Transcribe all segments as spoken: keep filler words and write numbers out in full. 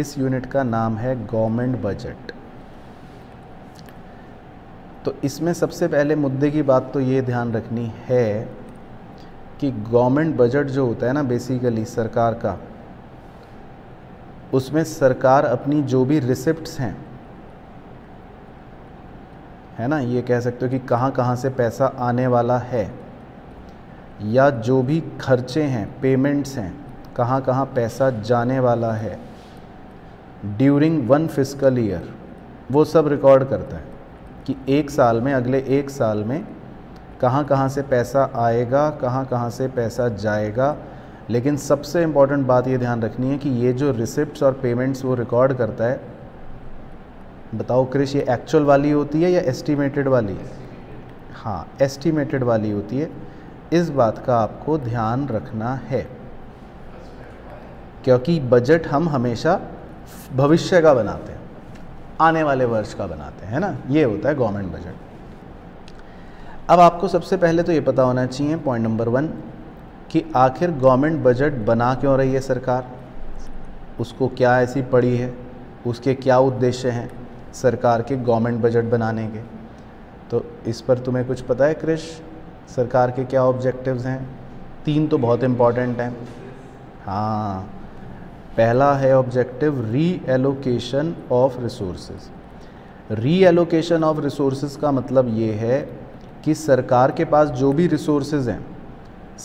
इस यूनिट का नाम है गवर्नमेंट बजट। तो इसमें सबसे पहले मुद्दे की बात तो ये ध्यान रखनी है कि गवर्नमेंट बजट जो होता है ना, बेसिकली सरकार का, उसमें सरकार अपनी जो भी रिसिप्ट्स हैं, है ना, ये कह सकते हो कि कहाँ कहाँ से पैसा आने वाला है, या जो भी खर्चे हैं, पेमेंट्स हैं, कहाँ कहाँ पैसा जाने वाला है ड्यूरिंग वन फिस्कल ईयर, वो सब रिकॉर्ड करता है कि एक साल में, अगले एक साल में कहाँ कहाँ से पैसा आएगा, कहाँ कहाँ से पैसा जाएगा। लेकिन सबसे इम्पॉर्टेंट बात ये ध्यान रखनी है कि ये जो रिसिप्ट्स और पेमेंट्स वो रिकॉर्ड करता है, बताओ क्रिश, ये एक्चुअल वाली होती है या एस्टिमेटेड वाली है? हाँ, एस्टिमेटेड वाली होती है। इस बात का आपको ध्यान रखना है, क्योंकि बजट हम हमेशा भविष्य का बनाते हैं, आने वाले वर्ष का बनाते हैं, है ना, ये होता है गवर्नमेंट बजट। अब आपको सबसे पहले तो ये पता होना चाहिए, पॉइंट नंबर वन, कि आखिर गवर्नमेंट बजट बना क्यों रही है सरकार, उसको क्या ऐसी पड़ी है, उसके क्या उद्देश्य हैं सरकार के गवर्नमेंट बजट बनाने के। तो इस पर तुम्हें कुछ पता है क्रिश, सरकार के क्या ऑब्जेक्टिव्स हैं? तीन तो बहुत इम्पॉर्टेंट हैं। हाँ, पहला है objective reallocation of resources. Reallocation of resources का मतलब ये है कि सरकार के पास जो भी रिसोर्सेज हैं,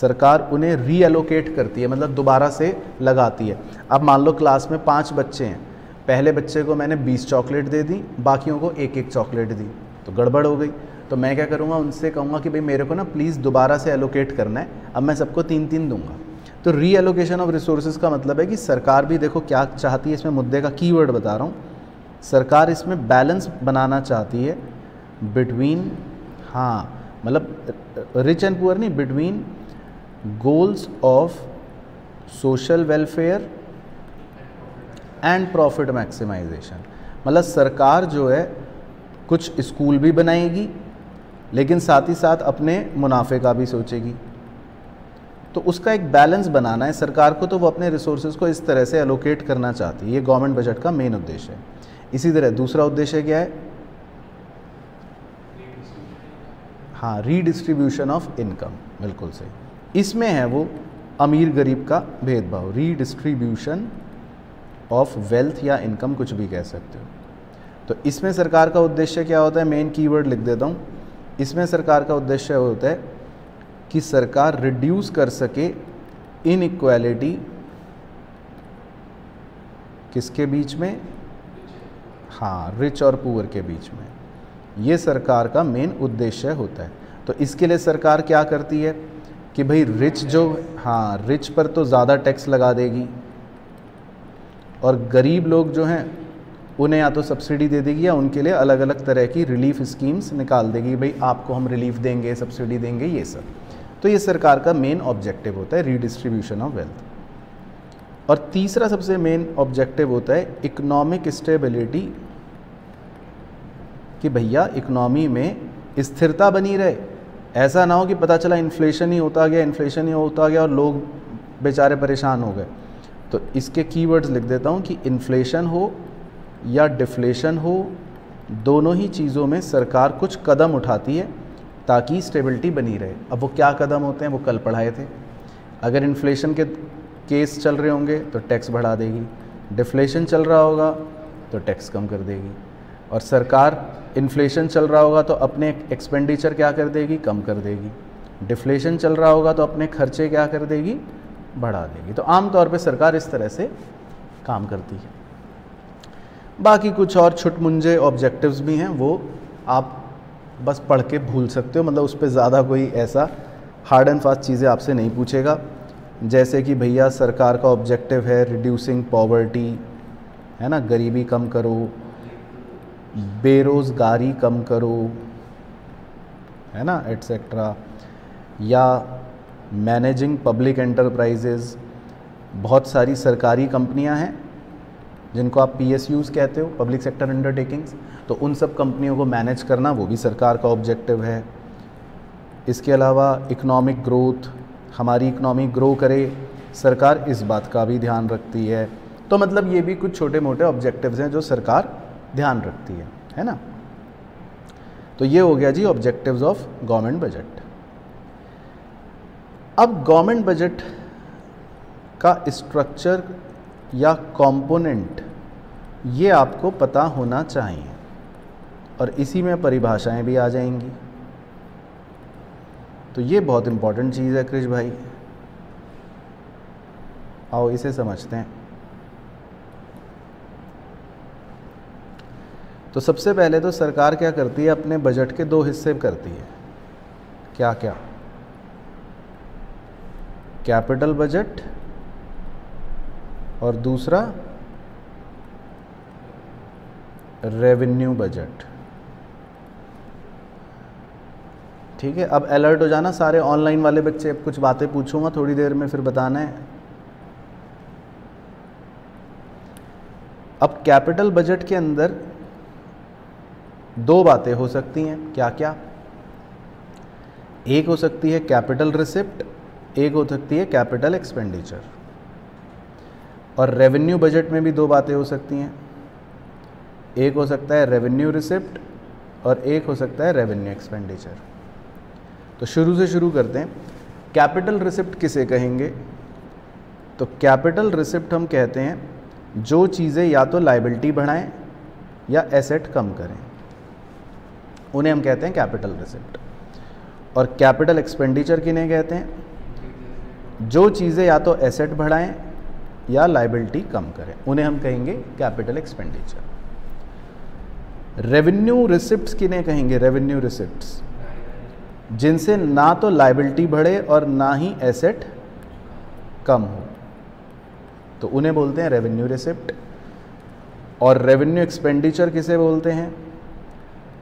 सरकार उन्हें री एलोकेट करती है, मतलब दोबारा से लगाती है। अब मान लो क्लास में पाँच बच्चे हैं, पहले बच्चे को मैंने बीस चॉकलेट दे दी, बाकियों को एक एक चॉकलेट दी, तो गड़बड़ हो गई। तो मैं क्या करूँगा, उनसे कहूँगा कि भाई मेरे को ना प्लीज़ दोबारा से एलोकेट करना है, अब मैं सबको तीन तीन दूंगा। तो री एलोकेशन ऑफ रिसोर्सेज का मतलब है कि सरकार भी देखो क्या चाहती है, इसमें मुद्दे का कीवर्ड बता रहा हूँ, सरकार इसमें बैलेंस बनाना चाहती है बिटवीन, हाँ मतलब रिच एंड पुअर नहीं, between goals of social welfare and profit maximisation. मतलब सरकार जो है कुछ स्कूल भी बनाएगी, लेकिन साथ ही साथ अपने मुनाफे का भी सोचेगी, तो उसका एक बैलेंस बनाना है सरकार को। तो वो अपने रिसोर्सेज को इस तरह से एलोकेट करना चाहती है, ये गवर्नमेंट बजट का मेन उद्देश्य है। इसी तरह दूसरा उद्देश्य क्या है? हाँ, रीडिस्ट्रीब्यूशन ऑफ इनकम, बिल्कुल सही। इसमें है वो अमीर गरीब का भेदभाव, रीडिस्ट्रीब्यूशन ऑफ वेल्थ या इनकम, कुछ भी कह सकते हो। तो इसमें सरकार का उद्देश्य क्या होता है, मेन कीवर्ड लिख देता हूँ, इसमें सरकार का उद्देश्य होता है कि सरकार रिड्यूस कर सके इनइक्वालिटी, किसके बीच में? हाँ, रिच और पुअर के बीच में। ये सरकार का मेन उद्देश्य होता है। तो इसके लिए सरकार क्या करती है कि भाई रिच जो, हाँ, रिच पर तो ज़्यादा टैक्स लगा देगी, और गरीब लोग जो हैं उन्हें या तो सब्सिडी दे देगी या उनके लिए अलग अलग तरह की रिलीफ स्कीम्स निकाल देगी, भाई आपको हम रिलीफ देंगे, सब्सिडी देंगे, ये सब। तो ये सरकार का मेन ऑब्जेक्टिव होता है रीडिस्ट्रीब्यूशन ऑफ वेल्थ। और तीसरा सबसे मेन ऑब्जेक्टिव होता है इकोनॉमिक स्टेबिलिटी, कि भैया इकोनॉमी में स्थिरता बनी रहे, ऐसा ना हो कि पता चला इन्फ्लेशन ही होता गया, इन्फ्लेशन ही होता गया और लोग बेचारे परेशान हो गए। तो इसके कीवर्ड्स लिख देता हूँ कि इन्फ्लेशन हो या डिफ्लेशन हो, दोनों ही चीज़ों में सरकार कुछ कदम उठाती है ताकि स्टेबिलिटी बनी रहे। अब वो क्या कदम होते हैं वो कल पढ़ाए थे। अगर इन्फ्लेशन के केस चल रहे होंगे तो टैक्स बढ़ा देगी, डिफ्लेशन चल रहा होगा तो टैक्स कम कर देगी, और सरकार इन्फ्लेशन चल रहा होगा तो अपने एक्सपेंडिचर क्या कर देगी, कम कर देगी, डिफ्लेशन चल रहा होगा तो अपने खर्चे क्या कर देगी, बढ़ा देगी। तो आमतौर पे सरकार इस तरह से काम करती है। बाकी कुछ और छुटमुंजे ऑब्जेक्टिव्स भी हैं, वो आप बस पढ़ के भूल सकते हो, मतलब उस पर ज़्यादा कोई ऐसा हार्ड एंड फास्ट चीज़ें आपसे नहीं पूछेगा, जैसे कि भैया सरकार का ऑब्जेक्टिव है रिड्यूसिंग पॉवर्टी, है ना, गरीबी कम करो, बेरोज़गारी कम करो, है ना, एट्सेट्रा, या मैनेजिंग पब्लिक एंटरप्राइजेज़। बहुत सारी सरकारी कंपनियां हैं जिनको आप पीएसयूज कहते हो, पब्लिक सेक्टर अंडरटेकिंग्स, तो उन सब कंपनियों को मैनेज करना, वो भी सरकार का ऑब्जेक्टिव है। इसके अलावा इकोनॉमिक ग्रोथ, हमारी इकोनॉमी ग्रो करे, सरकार इस बात का भी ध्यान रखती है। तो मतलब ये भी कुछ छोटे मोटे ऑब्जेक्टिव्स हैं जो सरकार ध्यान रखती है, है ना। तो ये हो गया जी ऑब्जेक्टिव्स ऑफ गवर्नमेंट बजट। अब गवर्नमेंट बजट का स्ट्रक्चर या कंपोनेंट ये आपको पता होना चाहिए और इसी में परिभाषाएं भी आ जाएंगी। तो ये बहुत इम्पॉर्टेंट चीज़ है कृष भाई, आओ इसे समझते हैं। तो सबसे पहले तो सरकार क्या करती है, अपने बजट के दो हिस्से करती है। क्या क्या? कैपिटल बजट और दूसरा रेवेन्यू बजट। ठीक है, अब अलर्ट हो जाना सारे ऑनलाइन वाले बच्चे, अब कुछ बातें पूछूंगा थोड़ी देर में, फिर बताना है। अब कैपिटल बजट के अंदर दो बातें हो सकती हैं। क्या क्या? एक हो सकती है कैपिटल रिसिप्ट, एक हो सकती है कैपिटल एक्सपेंडिचर। और रेवेन्यू बजट में भी दो बातें हो सकती हैं, एक हो सकता है रेवेन्यू रिसिप्ट और एक हो सकता है रेवेन्यू एक्सपेंडिचर। तो शुरू से शुरू करते हैं। कैपिटल रिसिप्ट किसे कहेंगे? तो कैपिटल रिसिप्ट हम कहते हैं जो चीज़ें या तो लायबिलिटी बढ़ाएं या एसेट कम करें, उन्हें हम कहते हैं कैपिटल रिसिप्ट। और कैपिटल एक्सपेंडिचर किन्हें कहते हैं? जो चीज़ें या तो एसेट बढ़ाएं या लायबिलिटी कम करें, उन्हें हम कहेंगे कैपिटल एक्सपेंडिचर। रेवेन्यू रिसिप्ट्स किन्हें कहेंगे? रेवेन्यू रिसिप्ट्स जिनसे ना तो लायबिलिटी बढ़े और ना ही एसेट कम हो, तो उन्हें बोलते हैं रेवेन्यू रिसिप्ट। और रेवेन्यू एक्सपेंडिचर किसे बोलते हैं?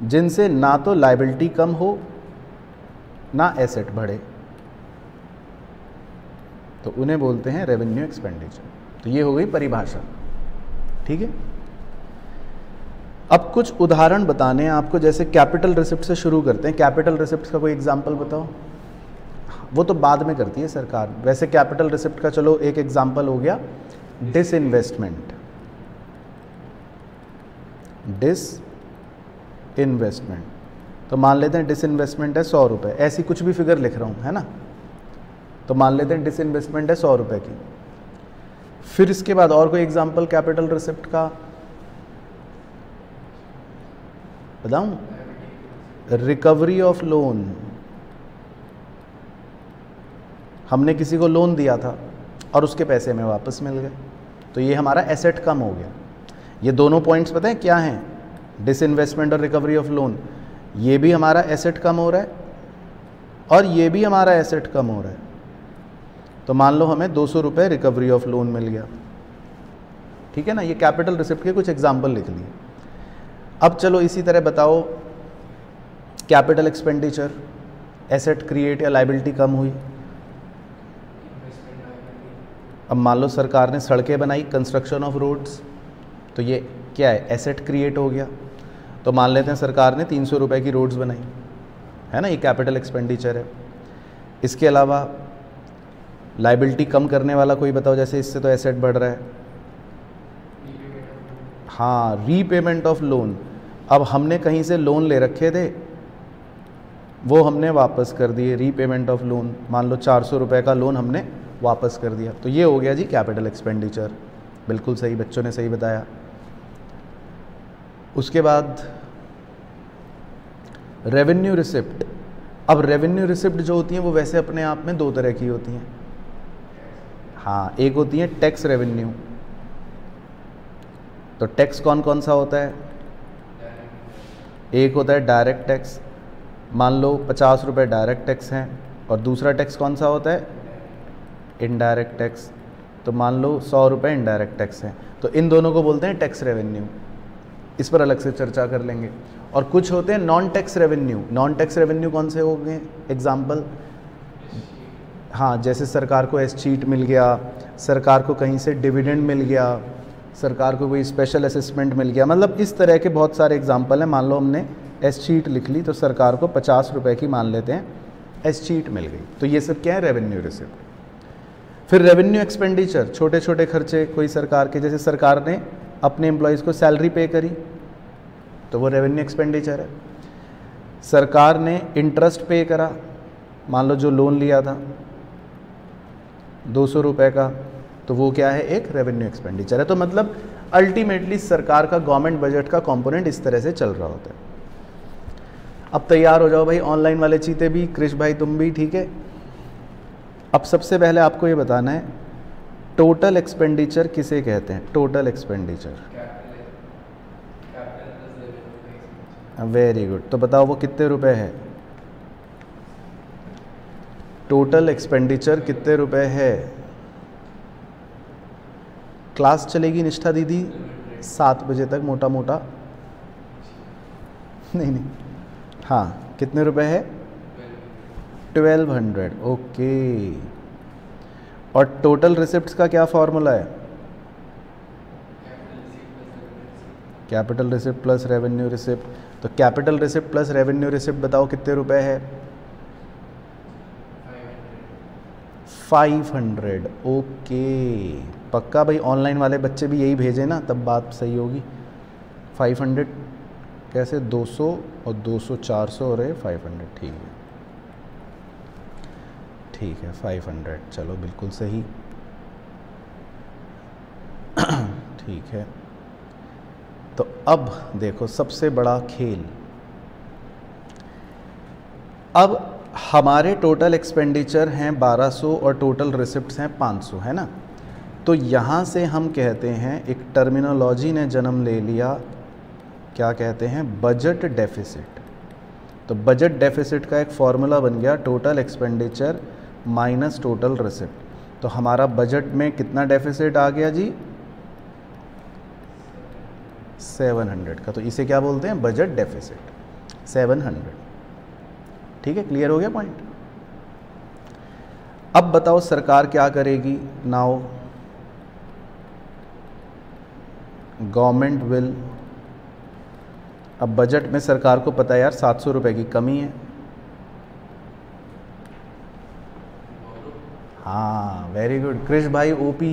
जिनसे ना तो लायबिलिटी कम हो ना एसेट बढ़े, तो उन्हें बोलते हैं रेवेन्यू एक्सपेंडिचर। तो ये हो गई परिभाषा, ठीक है। अब कुछ उदाहरण बताने हैं आपको, जैसे कैपिटल रिसिप्ट से शुरू करते हैं। कैपिटल रिसिप्ट का कोई एग्जांपल बताओ। वो तो बाद में करती है सरकार, वैसे कैपिटल रिसिप्ट का चलो एक एग्जांपल हो गया डिस इन्वेस्टमेंट। डिस इन्वेस्टमेंट तो मान लेते हैं डिस इन्वेस्टमेंट है सौ रुपये, ऐसी कुछ भी फिगर लिख रहा हूँ, है ना। तो मान लेते हैं डिस इन्वेस्टमेंट है सौ रुपये की। फिर इसके बाद और कोई एग्जाम्पल कैपिटल रिसिप्ट का बताऊं? Recovery of loan. हमने किसी को लोन दिया था और उसके पैसे हमें वापस मिल गए, तो ये हमारा एसेट कम हो गया। ये दोनों पॉइंट्स पता है क्या हैं, डिसइन्वेस्टमेंट और रिकवरी ऑफ लोन। ये भी हमारा एसेट कम हो रहा है और ये भी हमारा एसेट कम हो रहा है। तो मान लो हमें दो सौ रुपये रिकवरी ऑफ लोन मिल गया, ठीक है ना। ये कैपिटल रिसिप्ट के कुछ एग्जाम्पल लिख लिए। अब चलो इसी तरह बताओ कैपिटल एक्सपेंडिचर, एसेट क्रिएट या लायबिलिटी कम हुई। अब मान लो सरकार ने सड़कें बनाई, कंस्ट्रक्शन ऑफ रोड्स, तो ये क्या है, एसेट क्रिएट हो गया। तो मान लेते हैं सरकार ने तीन सौ रुपये की रोड्स बनाई, है ना, ये कैपिटल एक्सपेंडिचर है। इसके अलावा लायबिलिटी कम करने वाला कोई बताओ, जैसे इससे तो एसेट बढ़ रहा है। हाँ, रीपेमेंट ऑफ लोन। अब हमने कहीं से लोन ले रखे थे, वो हमने वापस कर दिए, रीपेमेंट ऑफ लोन। मान लो चार सौ रुपये का लोन हमने वापस कर दिया, तो ये हो गया जी कैपिटल एक्सपेंडिचर। बिल्कुल सही, बच्चों ने सही बताया। उसके बाद रेवेन्यू रिसिप्ट। अब रेवेन्यू रिसिप्ट जो होती हैं वो वैसे अपने आप में दो तरह की होती हैं। हाँ, एक होती है टैक्स रेवेन्यू। तो टैक्स कौन कौन सा होता है? एक होता है डायरेक्ट टैक्स, मान लो पचास रुपये डायरेक्ट टैक्स हैं। और दूसरा टैक्स कौन सा होता है? Indirect tax. तो मान लो सौ रुपये इनडायरेक्ट टैक्स हैं, तो इन दोनों को बोलते हैं टैक्स रेवेन्यू। इस पर अलग से चर्चा कर लेंगे। और कुछ होते हैं non tax revenue. Non tax revenue कौन से हो गए एग्जाम्पल? हाँ, जैसे सरकार को एस चीट मिल गया, सरकार को कहीं से डिविडेंड मिल गया, सरकार को कोई स्पेशल असेसमेंट मिल गया, मतलब इस तरह के बहुत सारे एग्जाम्पल हैं। मान लो हमने एस चीट लिख ली, तो सरकार को पचास रुपए की मान लेते हैं एस चीट मिल गई, तो ये सब क्या है, रेवेन्यू रिसिप्ट। फिर रेवेन्यू एक्सपेंडिचर, छोटे छोटे खर्चे कोई सरकार के, जैसे सरकार ने अपने एम्प्लॉयज़ को सैलरी पे करी तो वो रेवेन्यू एक्सपेंडिचर है। सरकार ने इंटरेस्ट पे करा, मान लो जो लोन लिया था दो सौ रुपये का, तो वो क्या है, एक रेवेन्यू एक्सपेंडिचर है। तो मतलब अल्टीमेटली सरकार का, गवर्नमेंट बजट का कंपोनेंट इस तरह से चल रहा होता है। अब तैयार हो जाओ भाई, ऑनलाइन वाले चीते भी, कृष भाई तुम भी, ठीक है। अब सबसे पहले आपको ये बताना है टोटल एक्सपेंडिचर किसे कहते हैं। Total expenditure, very good. तो बताओ वो कितने रुपए है, टोटल एक्सपेंडिचर कितने रुपए है। क्लास चलेगी निष्ठा दीदी सात बजे तक मोटा मोटा, नहीं नहीं, हाँ कितने रुपए है, ट्वेल्व हंड्रेड, ओके। और टोटल रिसिप्ट्स का क्या फॉर्मूला है, capital receipt plus revenue receipt. तो capital receipt plus revenue receipt बताओ कितने रुपए है, फाइव हंड्रेड, ओके। पक्का भाई, ऑनलाइन वाले बच्चे भी यही भेजे ना, तब बात सही होगी। फाइव हंड्रेड कैसे, दो सौ और दो सौ चार सौ हो रहे, फाइव हंड्रेड, ठीक है ठीक है फाइव हंड्रेड, चलो बिल्कुल सही, ठीक है। तो अब देखो सबसे बड़ा खेल, अब हमारे टोटल एक्सपेंडिचर हैं बारह सौ और टोटल रिसिप्ट्स हैं पाँच सौ, है ना। तो यहाँ से हम कहते हैं, एक टर्मिनोलॉजी ने जन्म ले लिया, क्या कहते हैं, बजट डेफिसिट। तो बजट डेफिसिट का एक फार्मूला बन गया, total expenditure minus total receipt. तो हमारा बजट में कितना डेफिसिट आ गया जी, सात सौ का। तो इसे क्या बोलते हैं, बजट डेफिसिट, सात सौ, ठीक है, क्लियर हो गया पॉइंट। अब बताओ सरकार क्या करेगी, नाउ गवर्नमेंट विल, अब बजट में सरकार को पता है यार सात सौ रुपये की कमी है, हाँ वेरी गुड कृष भाई ओपी।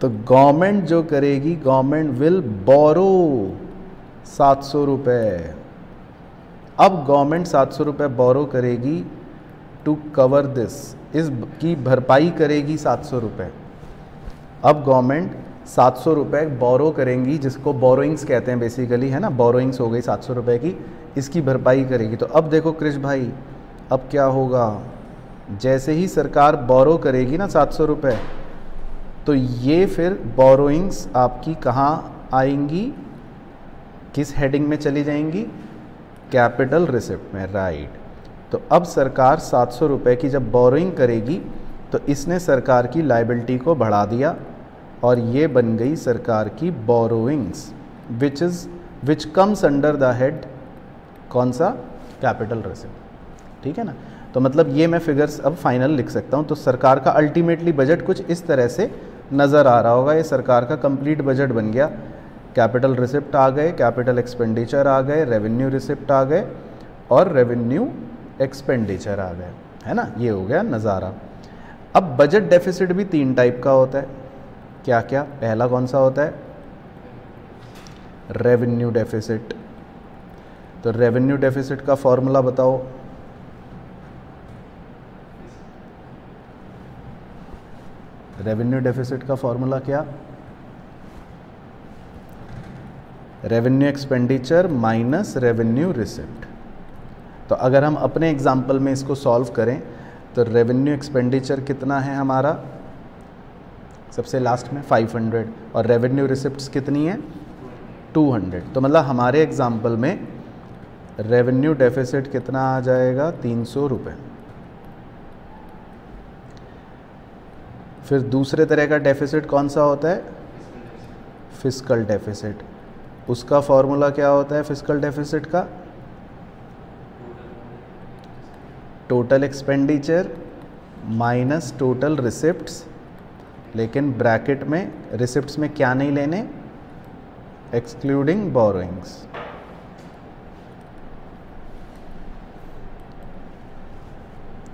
तो गवर्नमेंट जो करेगी, गवर्नमेंट विल बोरो सात सौ रुपये। अब गवर्नमेंट सात सौ रुपये बोरो करेगी टू कवर दिस, इसकी भरपाई करेगी सात सौ रुपये। अब गवर्नमेंट सात सौ रुपये बोरो करेंगी, जिसको बोरोइंग्स कहते हैं बेसिकली, है ना, बोरोइंग्स हो गई सात सौ रुपये की, इसकी भरपाई करेगी। तो अब देखो कृष भाई अब क्या होगा, जैसे ही सरकार बोरो करेगी ना सात सौ रुपये, तो ये फिर बोरोइंग्स आपकी कहाँ आएंगी, किस हेडिंग में चली जाएंगी, कैपिटल रिसिप्ट में, राइट। तो अब सरकार सात सौ रुपये की जब बोरोइंग करेगी तो इसने सरकार की लाइबिलिटी को बढ़ा दिया और ये बन गई सरकार की borrowings, which is which comes under the head, कौन सा, कैपिटल रिसिप्ट, ठीक है ना। तो मतलब ये मैं फिगर्स अब फाइनल लिख सकता हूँ। तो सरकार का अल्टीमेटली बजट कुछ इस तरह से नज़र आ रहा होगा, ये सरकार का कंप्लीट बजट बन गया। कैपिटल रिसिप्ट आ गए, कैपिटल एक्सपेंडिचर आ गए, रेवेन्यू रिसिप्ट आ गए और रेवेन्यू एक्सपेंडिचर आ गए, है ना, ये हो गया नज़ारा। अब बजट डेफिसिट भी तीन टाइप का होता है, क्या क्या, पहला कौन सा होता है, रेवेन्यू डेफिसिट। तो रेवेन्यू डेफिसिट का फॉर्मूला बताओ, रेवेन्यू डेफिसिट का फॉर्मूला क्या, revenue expenditure minus revenue receipt. तो अगर हम अपने एग्जाम्पल में इसको सॉल्व करें तो रेवेन्यू एक्सपेंडिचर कितना है हमारा, सबसे लास्ट में फाइव हंड्रेड, और रेवेन्यू रिसिप्ट्स कितनी है, टू हंड्रेड। तो मतलब हमारे एग्जाम्पल में रेवेन्यू डेफिसिट कितना आ जाएगा, तीन सौ रुपये। फिर दूसरे तरह का डेफिसिट कौन सा होता है, फिस्कल डेफिसिट। उसका फॉर्मूला क्या होता है फिस्कल डेफिसिट का, total expenditure minus total receipts, लेकिन ब्रैकेट में रिसिप्ट्स में क्या नहीं लेने, एक्सक्लूडिंग बोरोइंग्स।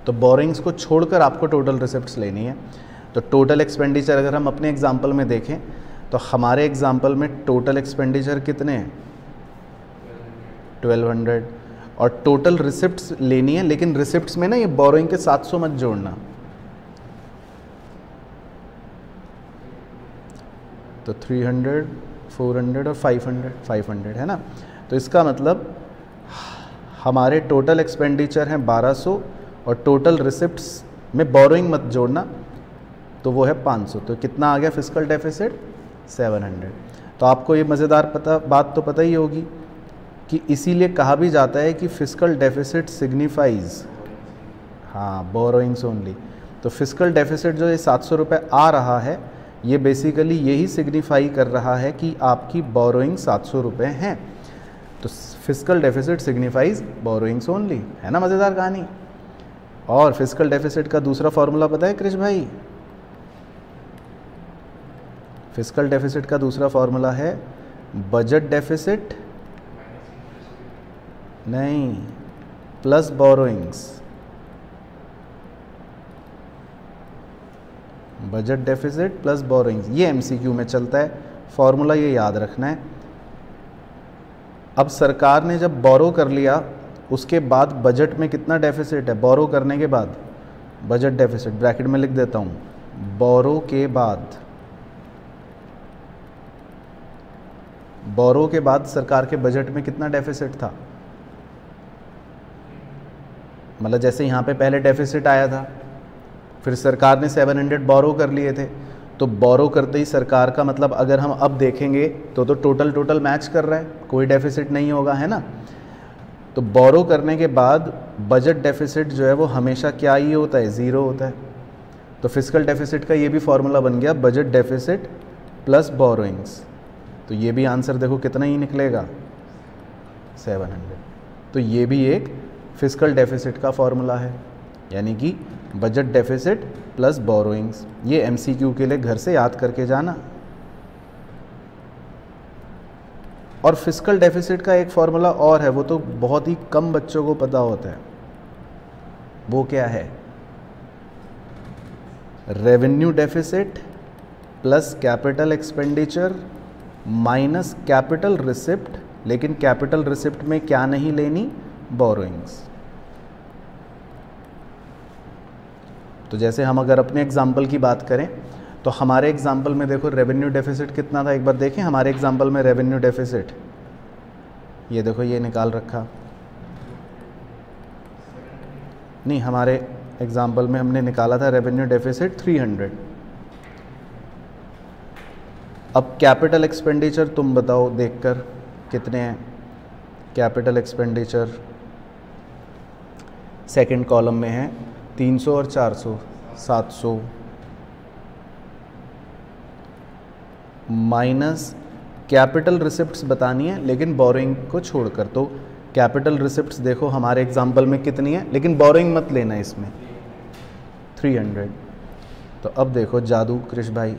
तो बोरिंग्स को छोड़कर आपको टोटल रिसिप्ट्स लेनी है। तो टोटल एक्सपेंडिचर अगर हम अपने एग्जाम्पल में देखें तो हमारे एग्जाम्पल में टोटल एक्सपेंडिचर कितने हैं, ट्वेल्व हंड्रेड, और टोटल रिसिप्ट्स लेनी है। लेकिन रिसिप्ट्स में ना ये बोरिंग के सात सौ मत जोड़ना। तो थ्री हंड्रेड, फोर हंड्रेड और फाइव हंड्रेड, फाइव हंड्रेड है ना। तो इसका मतलब हमारे टोटल एक्सपेंडिचर हैं बारह सौ और टोटल रिसिप्ट्स में बोरिंग मत जोड़ना, तो वो है पाँच सौ। तो कितना आ गया फिस्कल डेफिसिट, सेवन हंड्रेड। तो आपको ये मज़ेदार पता बात तो पता ही होगी कि इसीलिए कहा भी जाता है कि फिस्कल डेफिसिट सिग्निफाइज, हाँ, बोरोइंग्स ओनली। तो फिस्कल डेफिसिट जो ये सात सौ रुपये आ रहा है, ये बेसिकली यही सिग्निफाई कर रहा है कि आपकी बोरोइंग सात सौ रुपये हैं। तो fiscal deficit signifies borrowings only, है ना मज़ेदार कहानी। और फिस्कल डेफिसिट का दूसरा फार्मूला पता है कृष भाई? फिस्कल डेफिसिट का दूसरा फार्मूला है बजट डेफिसिट नहीं plus borrowings. Budget deficit plus borrowings, ये एमसीक्यू में चलता है फॉर्मूला, ये याद रखना है। अब सरकार ने जब बोरो कर लिया उसके बाद बजट में कितना डेफिसिट है, बोरो करने के बाद बजट डेफिसिट ब्रैकेट में लिख देता हूँ, बोरो के बाद, बोरो के बाद सरकार के बजट में कितना डेफिसिट था। मतलब जैसे यहाँ पे पहले डेफिसिट आया था, फिर सरकार ने सेवन हंड्रेड बोरो कर लिए थे, तो बोरो करते ही सरकार का, मतलब अगर हम अब देखेंगे तो तो टोटल टोटल मैच कर रहा है, कोई डेफिसिट नहीं होगा, है ना। तो बोरो करने के बाद बजट डेफिसिट जो है वो हमेशा क्या ही होता है, ज़ीरो होता है। तो फिस्कल डेफिसिट का ये भी फार्मूला बन गया, बजट डेफिसिट प्लस बोरोइंग्स। तो ये भी आंसर देखो कितना ही निकलेगा, सेवन हंड्रेड। तो ये भी एक फिस्कल डेफिसिट का फार्मूला है, यानी कि बजट डेफिसिट प्लस बोरोइंग्स। ये एमसीक्यू के लिए घर से याद करके जाना। और फिस्कल डेफिसिट का एक फार्मूला और है, वो तो बहुत ही कम बच्चों को पता होता है। वो क्या है, revenue deficit plus capital expenditure minus capital receipt. लेकिन कैपिटल रिसिप्ट में क्या नहीं लेनी, बोरोइंग्स। तो जैसे हम अगर अपने एग्जाम्पल की बात करें तो हमारे एग्जाम्पल में देखो रेवेन्यू डेफिसिट कितना था, एक बार देखें। हमारे एग्जाम्पल में रेवेन्यू डेफिसिट ये देखो ये निकाल रखा, नहीं, हमारे एग्जाम्पल में हमने निकाला था रेवेन्यू डेफिसिट थ्री हंड्रेड। अब कैपिटल एक्सपेंडिचर तुम बताओ देखकर कितने हैं। कैपिटल एक्सपेंडिचर सेकंड कॉलम में है तीन सौ और चार सौ, सात सौ माइनस कैपिटल रिसिप्ट्स बतानी है लेकिन बोरोइंग को छोड़कर। तो कैपिटल रिसिप्ट्स देखो हमारे एग्जांपल में कितनी है, लेकिन बोरोइंग मत लेना इसमें, थ्री हंड्रेड। तो अब देखो जादू कृष भाई,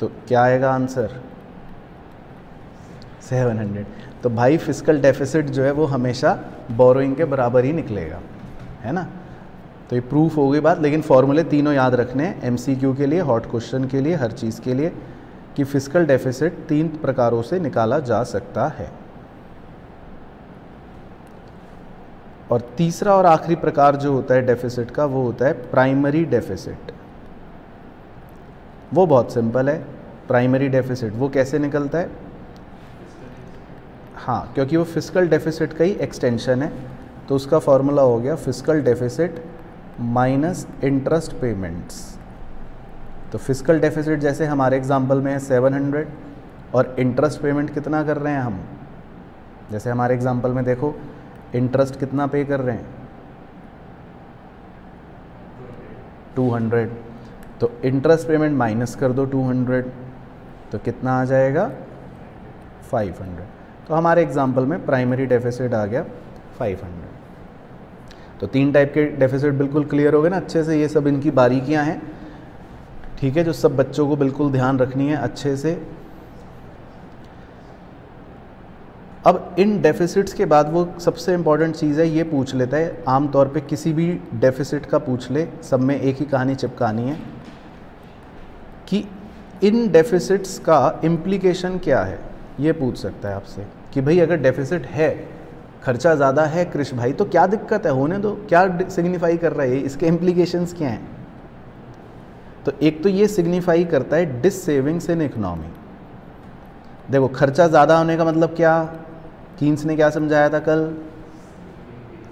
तो क्या आएगा आंसर, सेवन हंड्रेड। तो भाई फिस्कल डेफिसिट जो है वो हमेशा बोरोइंग के बराबर ही निकलेगा, है ना। तो ये प्रूफ हो गई बात। लेकिन फॉर्मूले तीनों याद रखने हैं, एमसीक्यू के लिए, हॉट क्वेश्चन के लिए, हर चीज़ के लिए, कि फिस्कल डेफिसिट तीन प्रकारों से निकाला जा सकता है। और तीसरा और आखिरी प्रकार जो होता है डेफिसिट का, वो होता है प्राइमरी डेफिसिट। वो बहुत सिंपल है। प्राइमरी डेफिसिट वो कैसे निकलता है, हाँ, क्योंकि वो फिस्कल डेफिसिट का ही एक्सटेंशन है। तो उसका फार्मूला हो गया fiscal deficit minus interest payments. तो फिस्कल डेफिसिट जैसे हमारे एग्जांपल में है सेवन हंड्रेड और इंटरेस्ट पेमेंट कितना कर रहे हैं हम, जैसे हमारे एग्जांपल में देखो इंटरेस्ट कितना पे कर रहे हैं, टू हंड्रेड। तो इंटरेस्ट पेमेंट माइनस कर दो टू हंड्रेड, तो कितना आ जाएगा, फाइव हंड्रेड। तो हमारे एग्जांपल में प्राइमरी डेफिसिट आ गया फाइव हंड्रेड। तो तीन टाइप के डेफिसिट बिल्कुल क्लियर हो गए ना अच्छे से। ये सब इनकी बारीकियां हैं, ठीक है, जो सब बच्चों को बिल्कुल ध्यान रखनी है अच्छे से। अब इन डेफिसिट्स के बाद वो सबसे इम्पॉर्टेंट चीज़ है, ये पूछ लेता है आमतौर पे, किसी भी डेफिसिट का पूछ ले, सब में एक ही कहानी चिपकानी है कि इन डेफिसिट्स का इम्प्लीकेशन क्या है। ये पूछ सकता है आपसे कि भाई अगर डेफिसिट है, खर्चा ज़्यादा है कृष भाई, तो क्या दिक्कत है, होने दो, क्या सिग्निफाई कर रहा है, इसके इम्प्लीकेशंस क्या हैं। तो एक तो ये सिग्निफाई करता है डिस सेविंग्स इन इकनॉमी। देखो खर्चा ज़्यादा होने का मतलब क्या, कीन्स ने क्या समझाया था कल,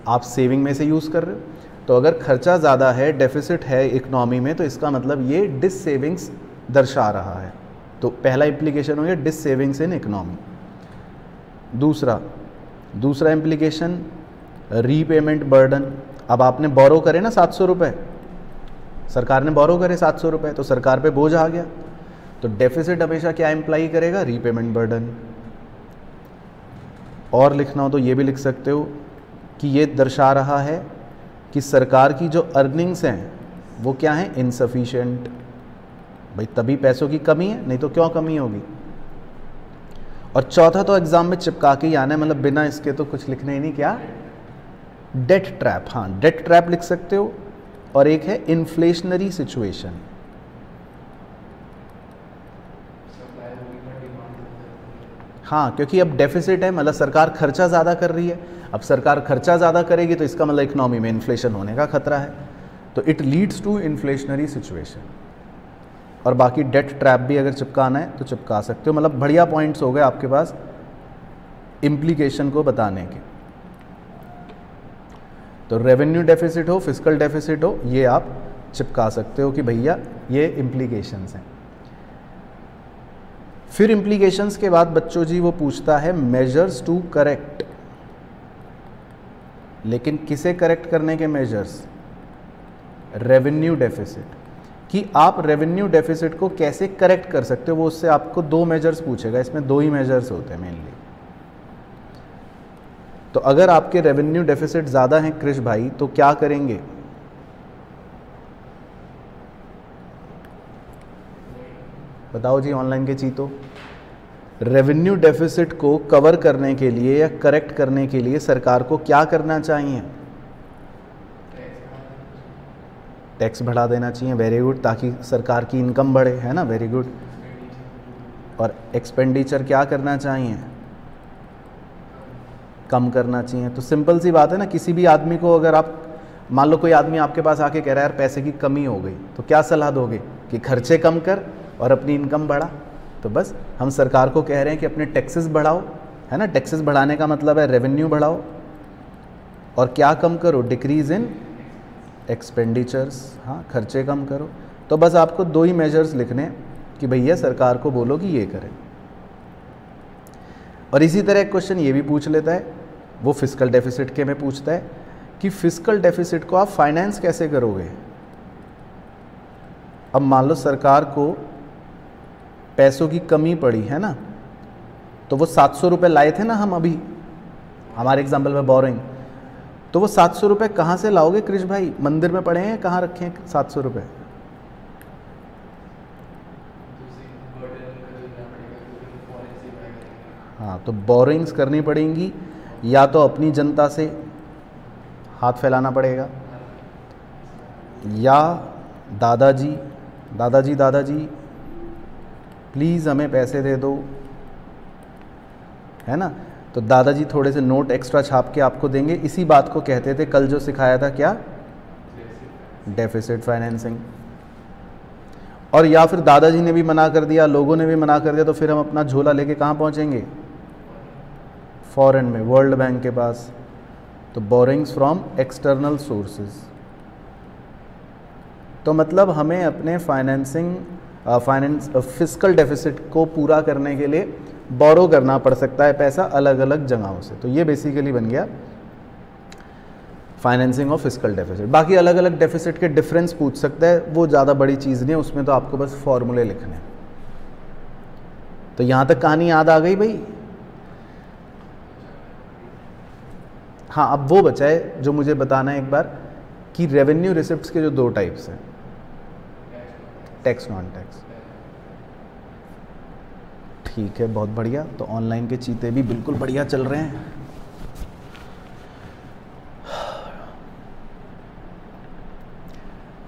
आप सेविंग में से यूज़ कर रहे हो। तो अगर खर्चा ज़्यादा है, डेफिसिट है इकनॉमी में, तो इसका मतलब ये डिस सेविंग्स दर्शा रहा है। तो पहला इम्प्लीकेशन हो गया डिस सेविंग्स इन इकनॉमी। दूसरा दूसरा इम्प्लीकेशन रीपेमेंट बर्डन। अब आपने बोरो करे ना सात सौ रुपये, सरकार ने बोरो करे सात सौ रुपये, तो सरकार पे बोझ आ गया। तो डेफिसिट हमेशा क्या इम्प्लाई करेगा, रीपेमेंट बर्डन। और लिखना हो तो ये भी लिख सकते हो कि ये दर्शा रहा है कि सरकार की जो अर्निंग्स हैं वो क्या हैं, इनसफिशिएंट। भाई तभी पैसों की कमी है, नहीं तो क्यों कमी होगी। और चौथा तो एग्ज़ाम में चिपका के ही आना है, मतलब बिना इसके तो कुछ लिखना ही नहीं, क्या, डेट ट्रैप। हाँ, डेट ट्रैप लिख सकते हो। और एक है इन्फ्लेशनरी सिचुएशन। हाँ, क्योंकि अब डेफिसिट है, मतलब सरकार खर्चा ज़्यादा कर रही है। अब सरकार खर्चा ज़्यादा करेगी तो इसका मतलब इकोनॉमी में इन्फ्लेशन होने का खतरा है। तो it leads to inflationary situation. और बाकी डेट ट्रैप भी अगर चिपकाना है तो चिपका सकते हो। मतलब बढ़िया पॉइंट्स हो गए आपके पास इम्प्लीकेशन को बताने के। तो रेवेन्यू डेफिसिट हो, फिस्कल डेफिसिट हो, ये आप चिपका सकते हो कि भैया ये इम्प्लीकेशंस हैं। फिर इम्प्लीकेशंस के बाद बच्चों जी वो पूछता है मेजर्स टू करेक्ट। लेकिन किसे करेक्ट करने के मेजर्स, रेवेन्यू डेफिसिट, कि आप रेवेन्यू डेफिसिट को कैसे करेक्ट कर सकते हो। वो उससे आपको दो मेजर्स पूछेगा, इसमें दो ही मेजर्स होते हैं मेनली। तो अगर आपके रेवेन्यू डेफिसिट ज़्यादा हैं कृष भाई, तो क्या करेंगे, बताओ जी ऑनलाइन के चीतो। रेवेन्यू डेफिसिट को कवर करने के लिए या करेक्ट करने के लिए सरकार को क्या करना चाहिए, टैक्स बढ़ा देना चाहिए। वेरी गुड, ताकि सरकार की इनकम बढ़े, है ना, वेरी गुड। और एक्सपेंडिचर क्या करना चाहिए, कम करना चाहिए। तो सिंपल सी बात है ना, किसी भी आदमी को अगर आप मान लो कोई आदमी आपके पास आके कह रहा है यार पैसे की कमी हो गई, तो क्या सलाह दोगे, कि खर्चे कम कर और अपनी इनकम बढ़ा। तो बस हम सरकार को कह रहे हैं कि अपने टैक्सेस बढ़ाओ, है ना। टैक्सेस बढ़ाने का मतलब है रेवेन्यू बढ़ाओ, और क्या कम करो, डिक्रीज इन एक्सपेंडिचर्स। हाँ, खर्चे कम करो। तो बस आपको दो ही मेजर्स लिखने हैं कि भैया सरकार को बोलो कि ये करें। और इसी तरह एक क्वेश्चन ये भी पूछ लेता है, वो फिस्कल डेफिसिट के में पूछता है कि फिस्कल डेफिसिट को आप फाइनेंस कैसे करोगे। अब मान लो सरकार को पैसों की कमी पड़ी है ना, तो वो सात सौ रुपये लाए थे ना हम अभी हमारे एग्जाम्पल में बोरिंग, तो वो सात सौ रुपये कहाँ से लाओगे कृष भाई, मंदिर में पड़े हैं, कहाँ रखे हैं सात सौ रुपये, हाँ। तो बोरिंग्स करनी पड़ेंगी, या तो अपनी जनता से हाथ फैलाना पड़ेगा, या दादाजी दादाजी दादाजी प्लीज़ हमें पैसे दे दो, है ना। तो दादाजी थोड़े से नोट एक्स्ट्रा छाप के आपको देंगे। इसी बात को कहते थे कल जो सिखाया था, क्या, डेफिसिट फाइनेंसिंग। और या फिर दादाजी ने भी मना कर दिया, लोगों ने भी मना कर दिया, तो फिर हम अपना झोला लेके कहाँ पहुँचेंगे, फॉरेन में, वर्ल्ड बैंक के पास। तो बोरिंग्स फ्रॉम एक्सटर्नल सोर्सेज। तो मतलब हमें अपने फाइनेंसिंग फाइनेंस फिस्कल डेफिसिट को पूरा करने के लिए बोरो करना पड़ सकता है पैसा अलग अलग जगहों से। तो ये बेसिकली बन गया फाइनेंसिंग ऑफ फिस्कल डेफिसिट। बाकी अलग अलग डेफिसिट के डिफरेंस पूछ सकता है, वो ज़्यादा बड़ी चीज़ नहीं है, उसमें तो आपको बस फॉर्मूले लिखने हैं। तो यहाँ तक कहानी याद आ गई भाई। हाँ, अब वो बचा है जो मुझे बताना है एक बार, कि रेवेन्यू रिसिप्ट्स के जो दो टाइप्स हैं, टैक्स नॉन टैक्स। ठीक है, बहुत बढ़िया। तो ऑनलाइन के चीते भी बिल्कुल बढ़िया चल रहे हैं।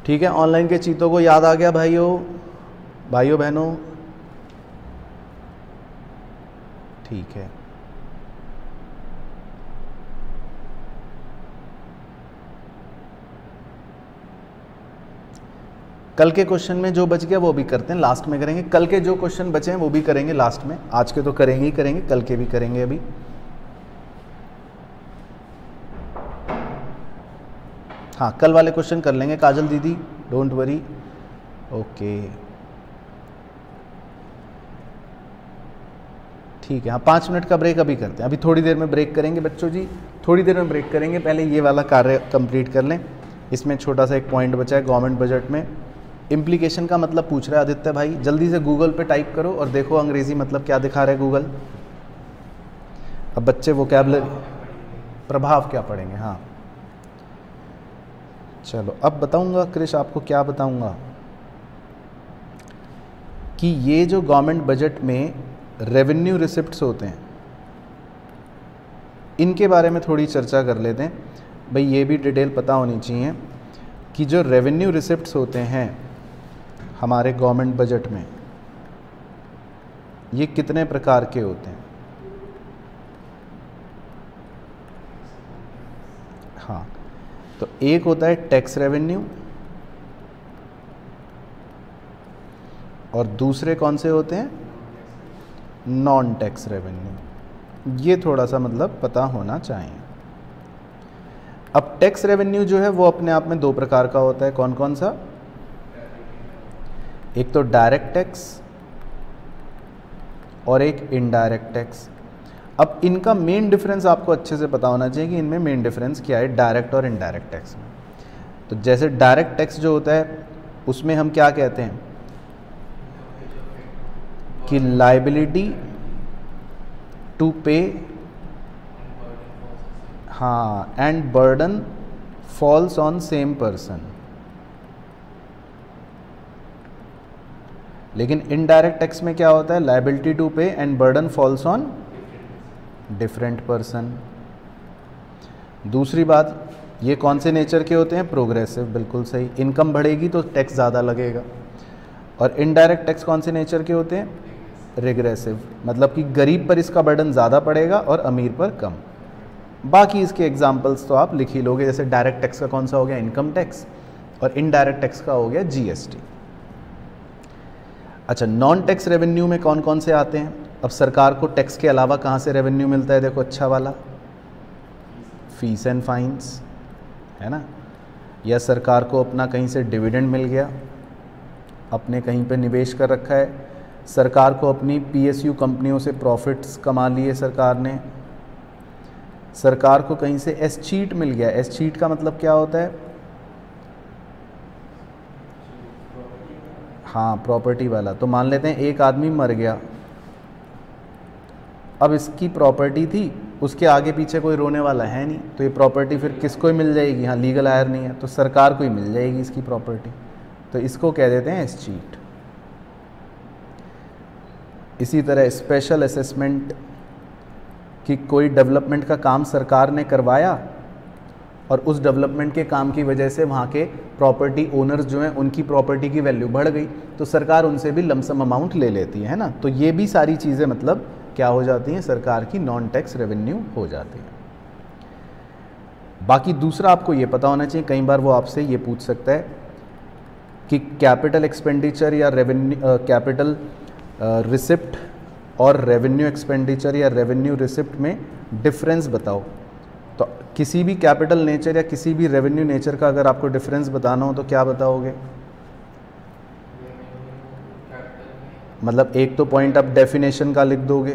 ठीक है, ऑनलाइन के चीतों को याद आ गया भाइयों भाइयों बहनों। ठीक है, कल के क्वेश्चन में जो बच गया वो भी करते हैं, लास्ट में करेंगे। कल के जो क्वेश्चन बचे हैं वो भी करेंगे लास्ट में। आज के तो करेंगे ही करेंगे, कल के भी करेंगे। अभी हाँ, कल वाले क्वेश्चन कर लेंगे काजल दीदी, डोंट वरी। ओके ठीक है, हाँ पाँच मिनट का ब्रेक अभी करते हैं। अभी थोड़ी देर में ब्रेक करेंगे बच्चों जी, थोड़ी देर में ब्रेक करेंगे। पहले ये वाला कार्य कंप्लीट कर लें। इसमें छोटा सा एक पॉइंट बचा है, गवर्नमेंट बजट में इम्प्लीकेशन का मतलब पूछ रहा है आदित्य भाई। जल्दी से गूगल पे टाइप करो और देखो अंग्रेजी मतलब क्या दिखा रहा है गूगल। अब बच्चे वोकैबुलरी प्रभाव क्या पढ़ेंगे। हाँ चलो, अब बताऊंगा क्रिश आपको क्या बताऊंगा कि ये जो गवर्नमेंट बजट में रेवेन्यू रिसिप्ट्स होते हैं इनके बारे में थोड़ी चर्चा कर लेते हैं भाई। ये भी डिटेल पता होनी चाहिए कि जो रेवेन्यू रिसिप्ट्स होते हैं हमारे गवर्नमेंट बजट में ये कितने प्रकार के होते हैं। हाँ, तो एक होता है टैक्स रेवेन्यू और दूसरे कौन से होते हैं, नॉन टैक्स रेवेन्यू। ये थोड़ा सा मतलब पता होना चाहिए। अब टैक्स रेवेन्यू जो है वो अपने आप में दो प्रकार का होता है, कौन कौन सा, एक तो डायरेक्ट टैक्स और एक इनडायरेक्ट टैक्स। अब इनका मेन डिफरेंस आपको अच्छे से पता होना चाहिए कि इनमें मेन डिफरेंस क्या है डायरेक्ट और इनडायरेक्ट टैक्स में। तो जैसे डायरेक्ट टैक्स जो होता है उसमें हम क्या कहते हैं कि लायबिलिटी टू पे, हाँ, and burden falls on same person. लेकिन इनडायरेक्ट टैक्स में क्या होता है, liability to pay and burden falls on different person. दूसरी बात, ये कौन से नेचर के होते हैं, प्रोग्रेसिव, बिल्कुल सही। इनकम बढ़ेगी तो टैक्स ज़्यादा लगेगा। और इनडायरेक्ट टैक्स कौन से नेचर के होते हैं, रिग्रेसिव, मतलब कि गरीब पर इसका बर्डन ज़्यादा पड़ेगा और अमीर पर कम। बाकी इसके एग्जाम्पल्स तो आप लिख ही लोगे। जैसे डायरेक्ट टैक्स का कौन सा हो गया, इनकम टैक्स, और इनडायरेक्ट टैक्स का हो गया जीएसटी। अच्छा, नॉन टैक्स रेवेन्यू में कौन कौन से आते हैं। अब सरकार को टैक्स के अलावा कहाँ से रेवेन्यू मिलता है, देखो अच्छा वाला, फीस एंड फाइंस है ना, या सरकार को अपना कहीं से डिविडेंड मिल गया, अपने कहीं पे निवेश कर रखा है, सरकार को अपनी पीएसयू कंपनियों से प्रॉफिट्स कमा लिए सरकार ने, सरकार को कहीं से एस चीट मिल गया। एस चीट का मतलब क्या होता है, हाँ प्रॉपर्टी वाला। तो मान लेते हैं एक आदमी मर गया, अब इसकी प्रॉपर्टी थी, उसके आगे पीछे कोई रोने वाला है नहीं, तो ये प्रॉपर्टी फिर किसको ही मिल जाएगी, हाँ लीगल हायर नहीं है तो सरकार को ही मिल जाएगी इसकी प्रॉपर्टी। तो इसको कह देते हैं एस चीट। इसी तरह स्पेशल असेसमेंट, कि कोई डेवलपमेंट का काम सरकार ने करवाया और उस डेवलपमेंट के काम की वजह से वहाँ के प्रॉपर्टी ओनर्स जो हैं उनकी प्रॉपर्टी की वैल्यू बढ़ गई तो सरकार उनसे भी लमसम अमाउंट ले लेती है, है ना। तो ये भी सारी चीज़ें मतलब क्या हो जाती हैं, सरकार की नॉन टैक्स रेवेन्यू हो जाती है। बाकी दूसरा आपको ये पता होना चाहिए, कई बार वो आपसे ये पूछ सकता है कि कैपिटल एक्सपेंडिचर या रेवेन्यू कैपिटल रिसिप्ट और रेवेन्यू एक्सपेंडिचर या रेवेन्यू रिसिप्ट में डिफरेंस बताओ। तो किसी भी कैपिटल नेचर या किसी भी रेवेन्यू नेचर का अगर आपको डिफरेंस बताना हो तो क्या बताओगे, मतलब एक तो पॉइंट आप डेफिनेशन का लिख दोगे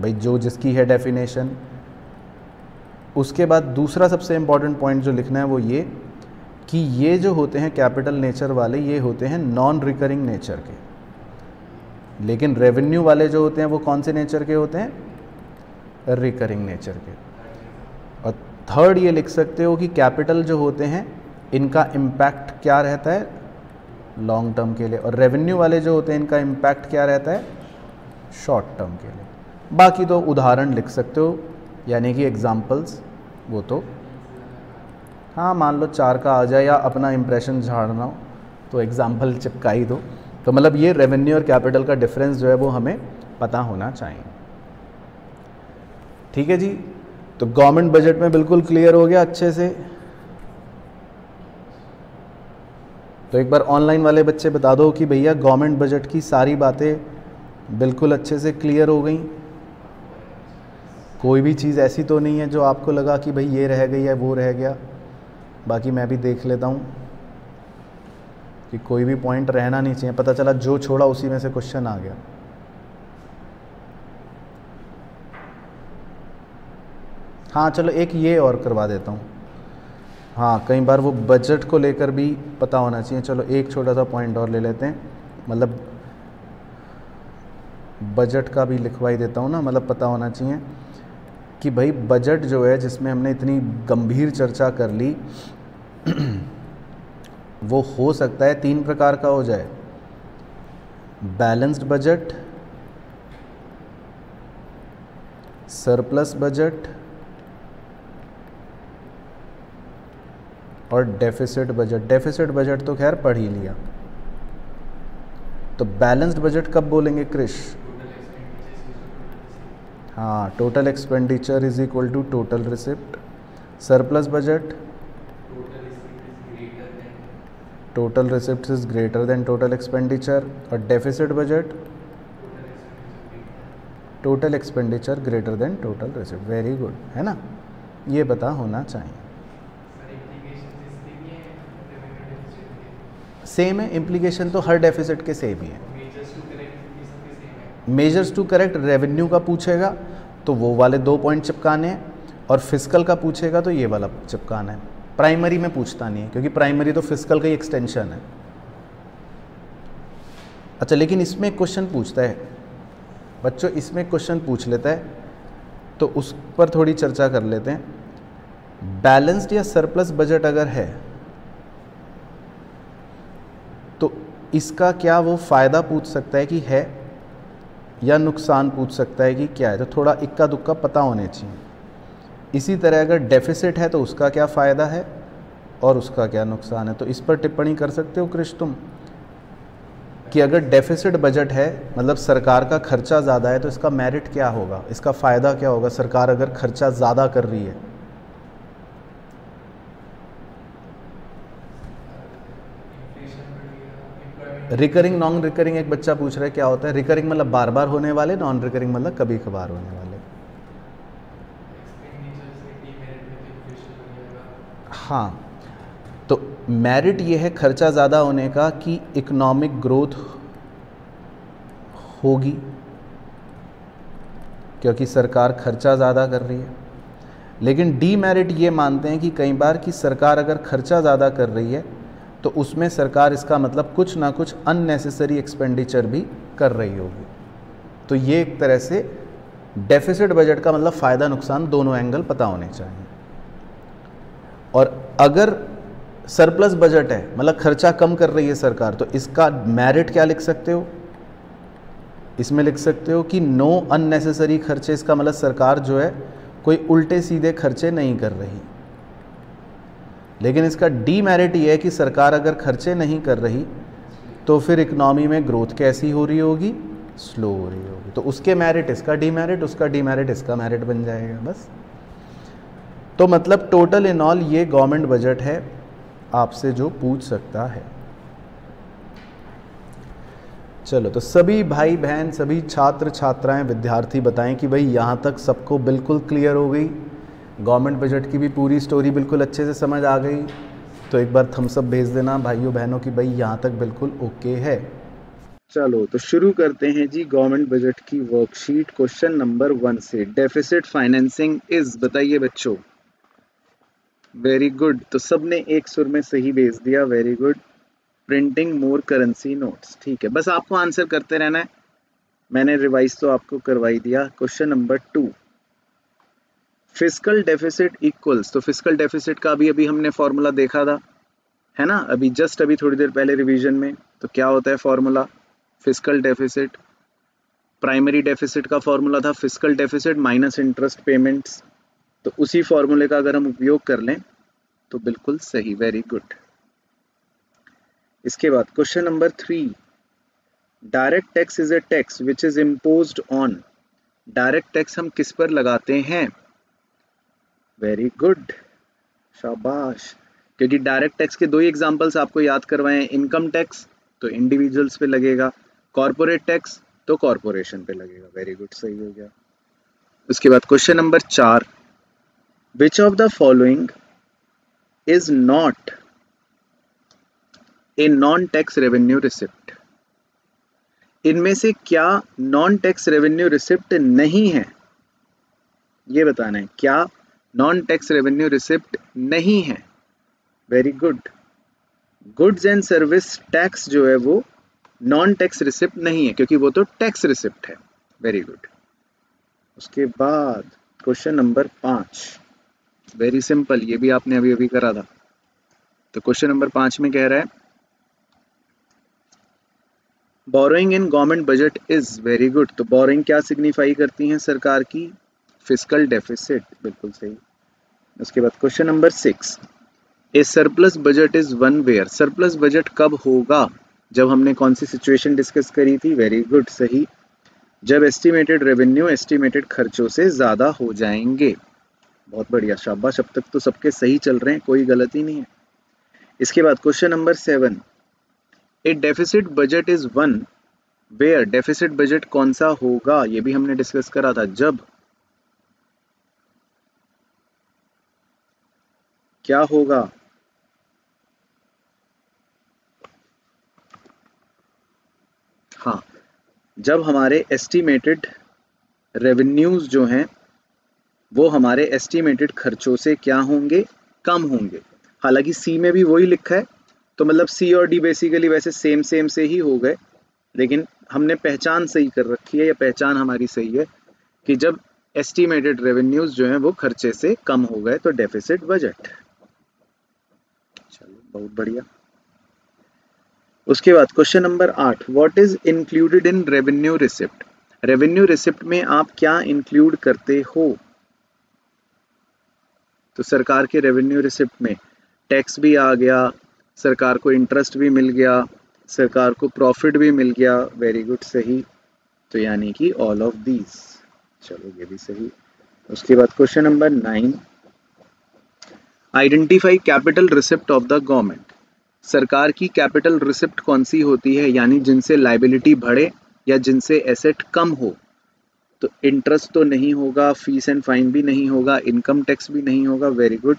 भाई, जो जिसकी है डेफिनेशन। उसके बाद दूसरा सबसे इम्पॉर्टेंट पॉइंट जो लिखना है वो ये कि ये जो होते हैं कैपिटल नेचर वाले ये होते हैं नॉन रिकरिंग नेचर के, लेकिन रेवेन्यू वाले जो होते हैं वो कौन से नेचर के होते हैं, रिकरिंग नेचर के। और थर्ड ये लिख सकते हो कि कैपिटल जो होते हैं इनका इम्पैक्ट क्या रहता है लॉन्ग टर्म के लिए, और रेवेन्यू वाले जो होते हैं इनका इम्पैक्ट क्या रहता है शॉर्ट टर्म के लिए। बाकी तो उदाहरण लिख सकते हो यानी कि एग्जाम्पल्स, वो तो हाँ मान लो चार का आ जाए या अपना इम्प्रेशन झाड़ना हो तो एग्जाम्पल चिपका ही दो। तो मतलब ये रेवेन्यू और कैपिटल का डिफरेंस जो है वो हमें पता होना चाहिए। ठीक है जी, तो गवर्नमेंट बजट में बिल्कुल क्लियर हो गया अच्छे से। तो एक बार ऑनलाइन वाले बच्चे बता दो कि भैया गवर्नमेंट बजट की सारी बातें बिल्कुल अच्छे से क्लियर हो गई, कोई भी चीज़ ऐसी तो नहीं है जो आपको लगा कि भाई ये रह गई है वो रह गया। बाकी मैं भी देख लेता हूँ कि कोई भी पॉइंट रहना नहीं चाहिए, पता चला जो छोड़ा उसी में से क्वेश्चन आ गया। हाँ चलो एक ये और करवा देता हूँ, हाँ कई बार वो बजट को लेकर भी पता होना चाहिए। चलो एक छोटा सा पॉइंट और ले लेते हैं, मतलब बजट का भी लिखवा ही देता हूँ ना। मतलब पता होना चाहिए कि भाई बजट जो है जिसमें हमने इतनी गंभीर चर्चा कर ली वो हो सकता है तीन प्रकार का हो जाए, बैलेंस्ड बजट, सरप्लस बजट और डेफिसिट बजट। डेफिसिट बजट तो खैर पढ़ ही लिया। तो बैलेंस्ड बजट कब बोलेंगे क्रिश? हाँ, total expenditure is equal to total receipt. Surplus budget, total receipt is greater than total expenditure. और deficit budget, total expenditure greater than total receipt. Very good, है ना, ये पता होना चाहिए। सेम है इम्प्लीकेशन तो हर डेफिसिट के सेम ही है। मेजर्स टू करेक्ट रेवेन्यू का पूछेगा तो वो वाले दो पॉइंट चिपकाने हैं, और फिस्कल का पूछेगा तो ये वाला चिपकाना है। प्राइमरी में पूछता नहीं है क्योंकि प्राइमरी तो फिस्कल का ही एक्सटेंशन है। अच्छा, लेकिन इसमें क्वेश्चन पूछता है बच्चों, इसमें क्वेश्चन पूछ लेता है तो उस पर थोड़ी चर्चा कर लेते हैं। बैलेंस्ड या सरप्लस बजट अगर है तो इसका क्या वो फ़ायदा पूछ सकता है कि है, या नुकसान पूछ सकता है कि क्या है, तो थोड़ा इक्का दुक्का पता होने चाहिए। इसी तरह अगर डेफिसिट है तो उसका क्या फ़ायदा है और उसका क्या नुकसान है। तो इस पर टिप्पणी कर सकते हो कृष तुम कि अगर डेफिसिट बजट है मतलब सरकार का खर्चा ज़्यादा है तो इसका मेरिट क्या होगा, इसका फ़ायदा क्या होगा, सरकार अगर खर्चा ज़्यादा कर रही है। रिकरिंग नॉन रिकरिंग एक बच्चा पूछ रहा है क्या होता है। रिकरिंग मतलब बार बार होने वाले, नॉन रिकरिंग मतलब कभी कभार होने वाले। हाँ, तो मेरिट ये है खर्चा ज़्यादा होने का कि इकोनॉमिक ग्रोथ होगी क्योंकि सरकार खर्चा ज़्यादा कर रही है। लेकिन डीमेरिट ये मानते हैं कि कई बार कि सरकार अगर खर्चा ज़्यादा कर रही है तो उसमें सरकार इसका मतलब कुछ ना कुछ अननेसेसरी एक्सपेंडिचर भी कर रही होगी। तो ये एक तरह से डेफिसिट बजट का मतलब फ़ायदा नुकसान दोनों एंगल पता होने चाहिए। और अगर सरप्लस बजट है मतलब खर्चा कम कर रही है सरकार तो इसका मेरिट क्या लिख सकते हो, इसमें लिख सकते हो कि नो अननेसेसरी खर्चे। इसका मतलब सरकार जो है कोई उल्टे सीधे खर्चे नहीं कर रही। लेकिन इसका डीमेरिट ये है कि सरकार अगर खर्चे नहीं कर रही तो फिर इकनॉमी में ग्रोथ कैसी हो रही होगी, स्लो हो रही होगी। तो उसके मेरिट इसका डीमेरिट, उसका डीमेरिट इसका मेरिट बन जाएगा बस। तो मतलब टोटल इन ऑल ये गवर्नमेंट बजट है आपसे जो पूछ सकता है। चलो, तो सभी भाई बहन, सभी छात्र छात्राएं, विद्यार्थी बताएं कि भाई यहाँ तक सबको बिल्कुल क्लियर हो गई, गवर्नमेंट बजट की भी पूरी स्टोरी बिल्कुल अच्छे से समझ आ गई। तो एक बार थम्स अप भेज देना भाइयों बहनों की भाई यहाँ तक बिल्कुल ओके है। चलो तो शुरू करते हैं जी गवर्नमेंट बजट की वर्कशीट क्वेश्चन नंबर वन से, डेफिसिट फाइनेंसिंग इज। बताइए बच्चों। वेरी गुड, तो सबने एक सुर में सही भेज दिया, very good. Printing more currency notes, ठीक है, बस आपको आंसर करते रहना है। मैंने रिवाइज तो आपको करवाई दिया। Question number two, fiscal deficit equals. तो फिस्कल डेफिसिट का भी अभी हमने फॉर्मूला देखा था, है ना, अभी जस्ट अभी थोड़ी देर पहले रिवीजन में। तो क्या होता है formula, fiscal deficit primary deficit का फॉर्मूला था fiscal deficit minus interest payments, तो उसी फॉर्मूले का अगर हम उपयोग कर लें तो बिल्कुल सही, वेरी गुड। इसके बाद question number three, direct tax is a tax which is imposed on, direct tax हम किस पर लगाते हैं? वेरी गुड, शाबाश, क्योंकि डायरेक्ट टैक्स के दो ही एग्जांपल्स आपको याद करवाएं, इनकम टैक्स तो इंडिविजुअल्स पे लगेगा, कॉर्पोरेट टैक्स तो कॉर्पोरेशन पे लगेगा, वेरी गुड, सही हो गया। उसके बाद क्वेश्चन नंबर चार, which of the following is not a non tax revenue receipt, इनमें से क्या नॉन टैक्स रेवेन्यू रिसिप्ट नहीं है, ये बताना है, क्या नॉन टैक्स रेवेन्यू रिसिप्ट नहीं है? Very good, goods and service tax जो है वो नॉन टैक्स रिसिप्ट नहीं है क्योंकि वो तो टैक्स रिसिप्ट है, वेरी गुड। उसके बाद क्वेश्चन नंबर पाँच, वेरी सिंपल, ये भी आपने अभी अभी करा था। तो क्वेश्चन नंबर पाँच में कह रहा है borrowing in government budget is, very good, तो बोरोइंग क्या सिग्निफाई करती हैं? सरकार की फिस्कल डेफिसिट, बिल्कुल सही। उसके बाद question number six, a surplus budget is one where, surplus budget कब होगा? जब हमने कौन सी सिचुएशन डिस्कस करी थी? वेरी गुड, सही, जब एस्टिमेटेड रेवेन्यू एस्टिमेटेड खर्चों से ज़्यादा हो जाएंगे, बहुत बढ़िया, शाबाश, अब तक तो सबके सही चल रहे हैं, कोई गलती नहीं है। इसके बाद question number seven, a deficit budget is one where, deficit budget कौन सा होगा? ये भी हमने डिस्कस करा था, जब क्या होगा? हाँ, जब हमारे एस्टिमेटेड रेवेन्यूज जो हैं वो हमारे एस्टिमेटेड खर्चों से क्या होंगे? कम होंगे। हालांकि सी में भी वही लिखा है, तो मतलब सी और डी बेसिकली वैसे सेम सेम से ही हो गए, लेकिन हमने पहचान सही कर रखी है, या पहचान हमारी सही है कि जब एस्टिमेटेड रेवेन्यूज जो हैं वो खर्चे से कम हो गए तो डेफिसिट बजट। चलो, बहुत बढ़िया। उसके बाद क्वेश्चन नंबर आठ, what is included in revenue receipt, revenue receipt में आप क्या इंक्लूड करते हो? तो सरकार के रेवेन्यू रिसिप्ट में टैक्स भी आ गया, सरकार को इंटरेस्ट भी मिल गया, सरकार को प्रॉफिट भी मिल गया, वेरी गुड, सही, तो यानी कि ऑल ऑफ दीज, चलो ये भी सही। उसके बाद question number nine, identify capital receipt of the government, सरकार की कैपिटल रिसिप्ट कौन सी होती है? यानी जिनसे लाइबिलिटी बढ़े या जिनसे एसेट कम हो। तो इंटरेस्ट तो नहीं होगा, फीस एंड फाइन भी नहीं होगा, इनकम टैक्स भी नहीं होगा, वेरी गुड।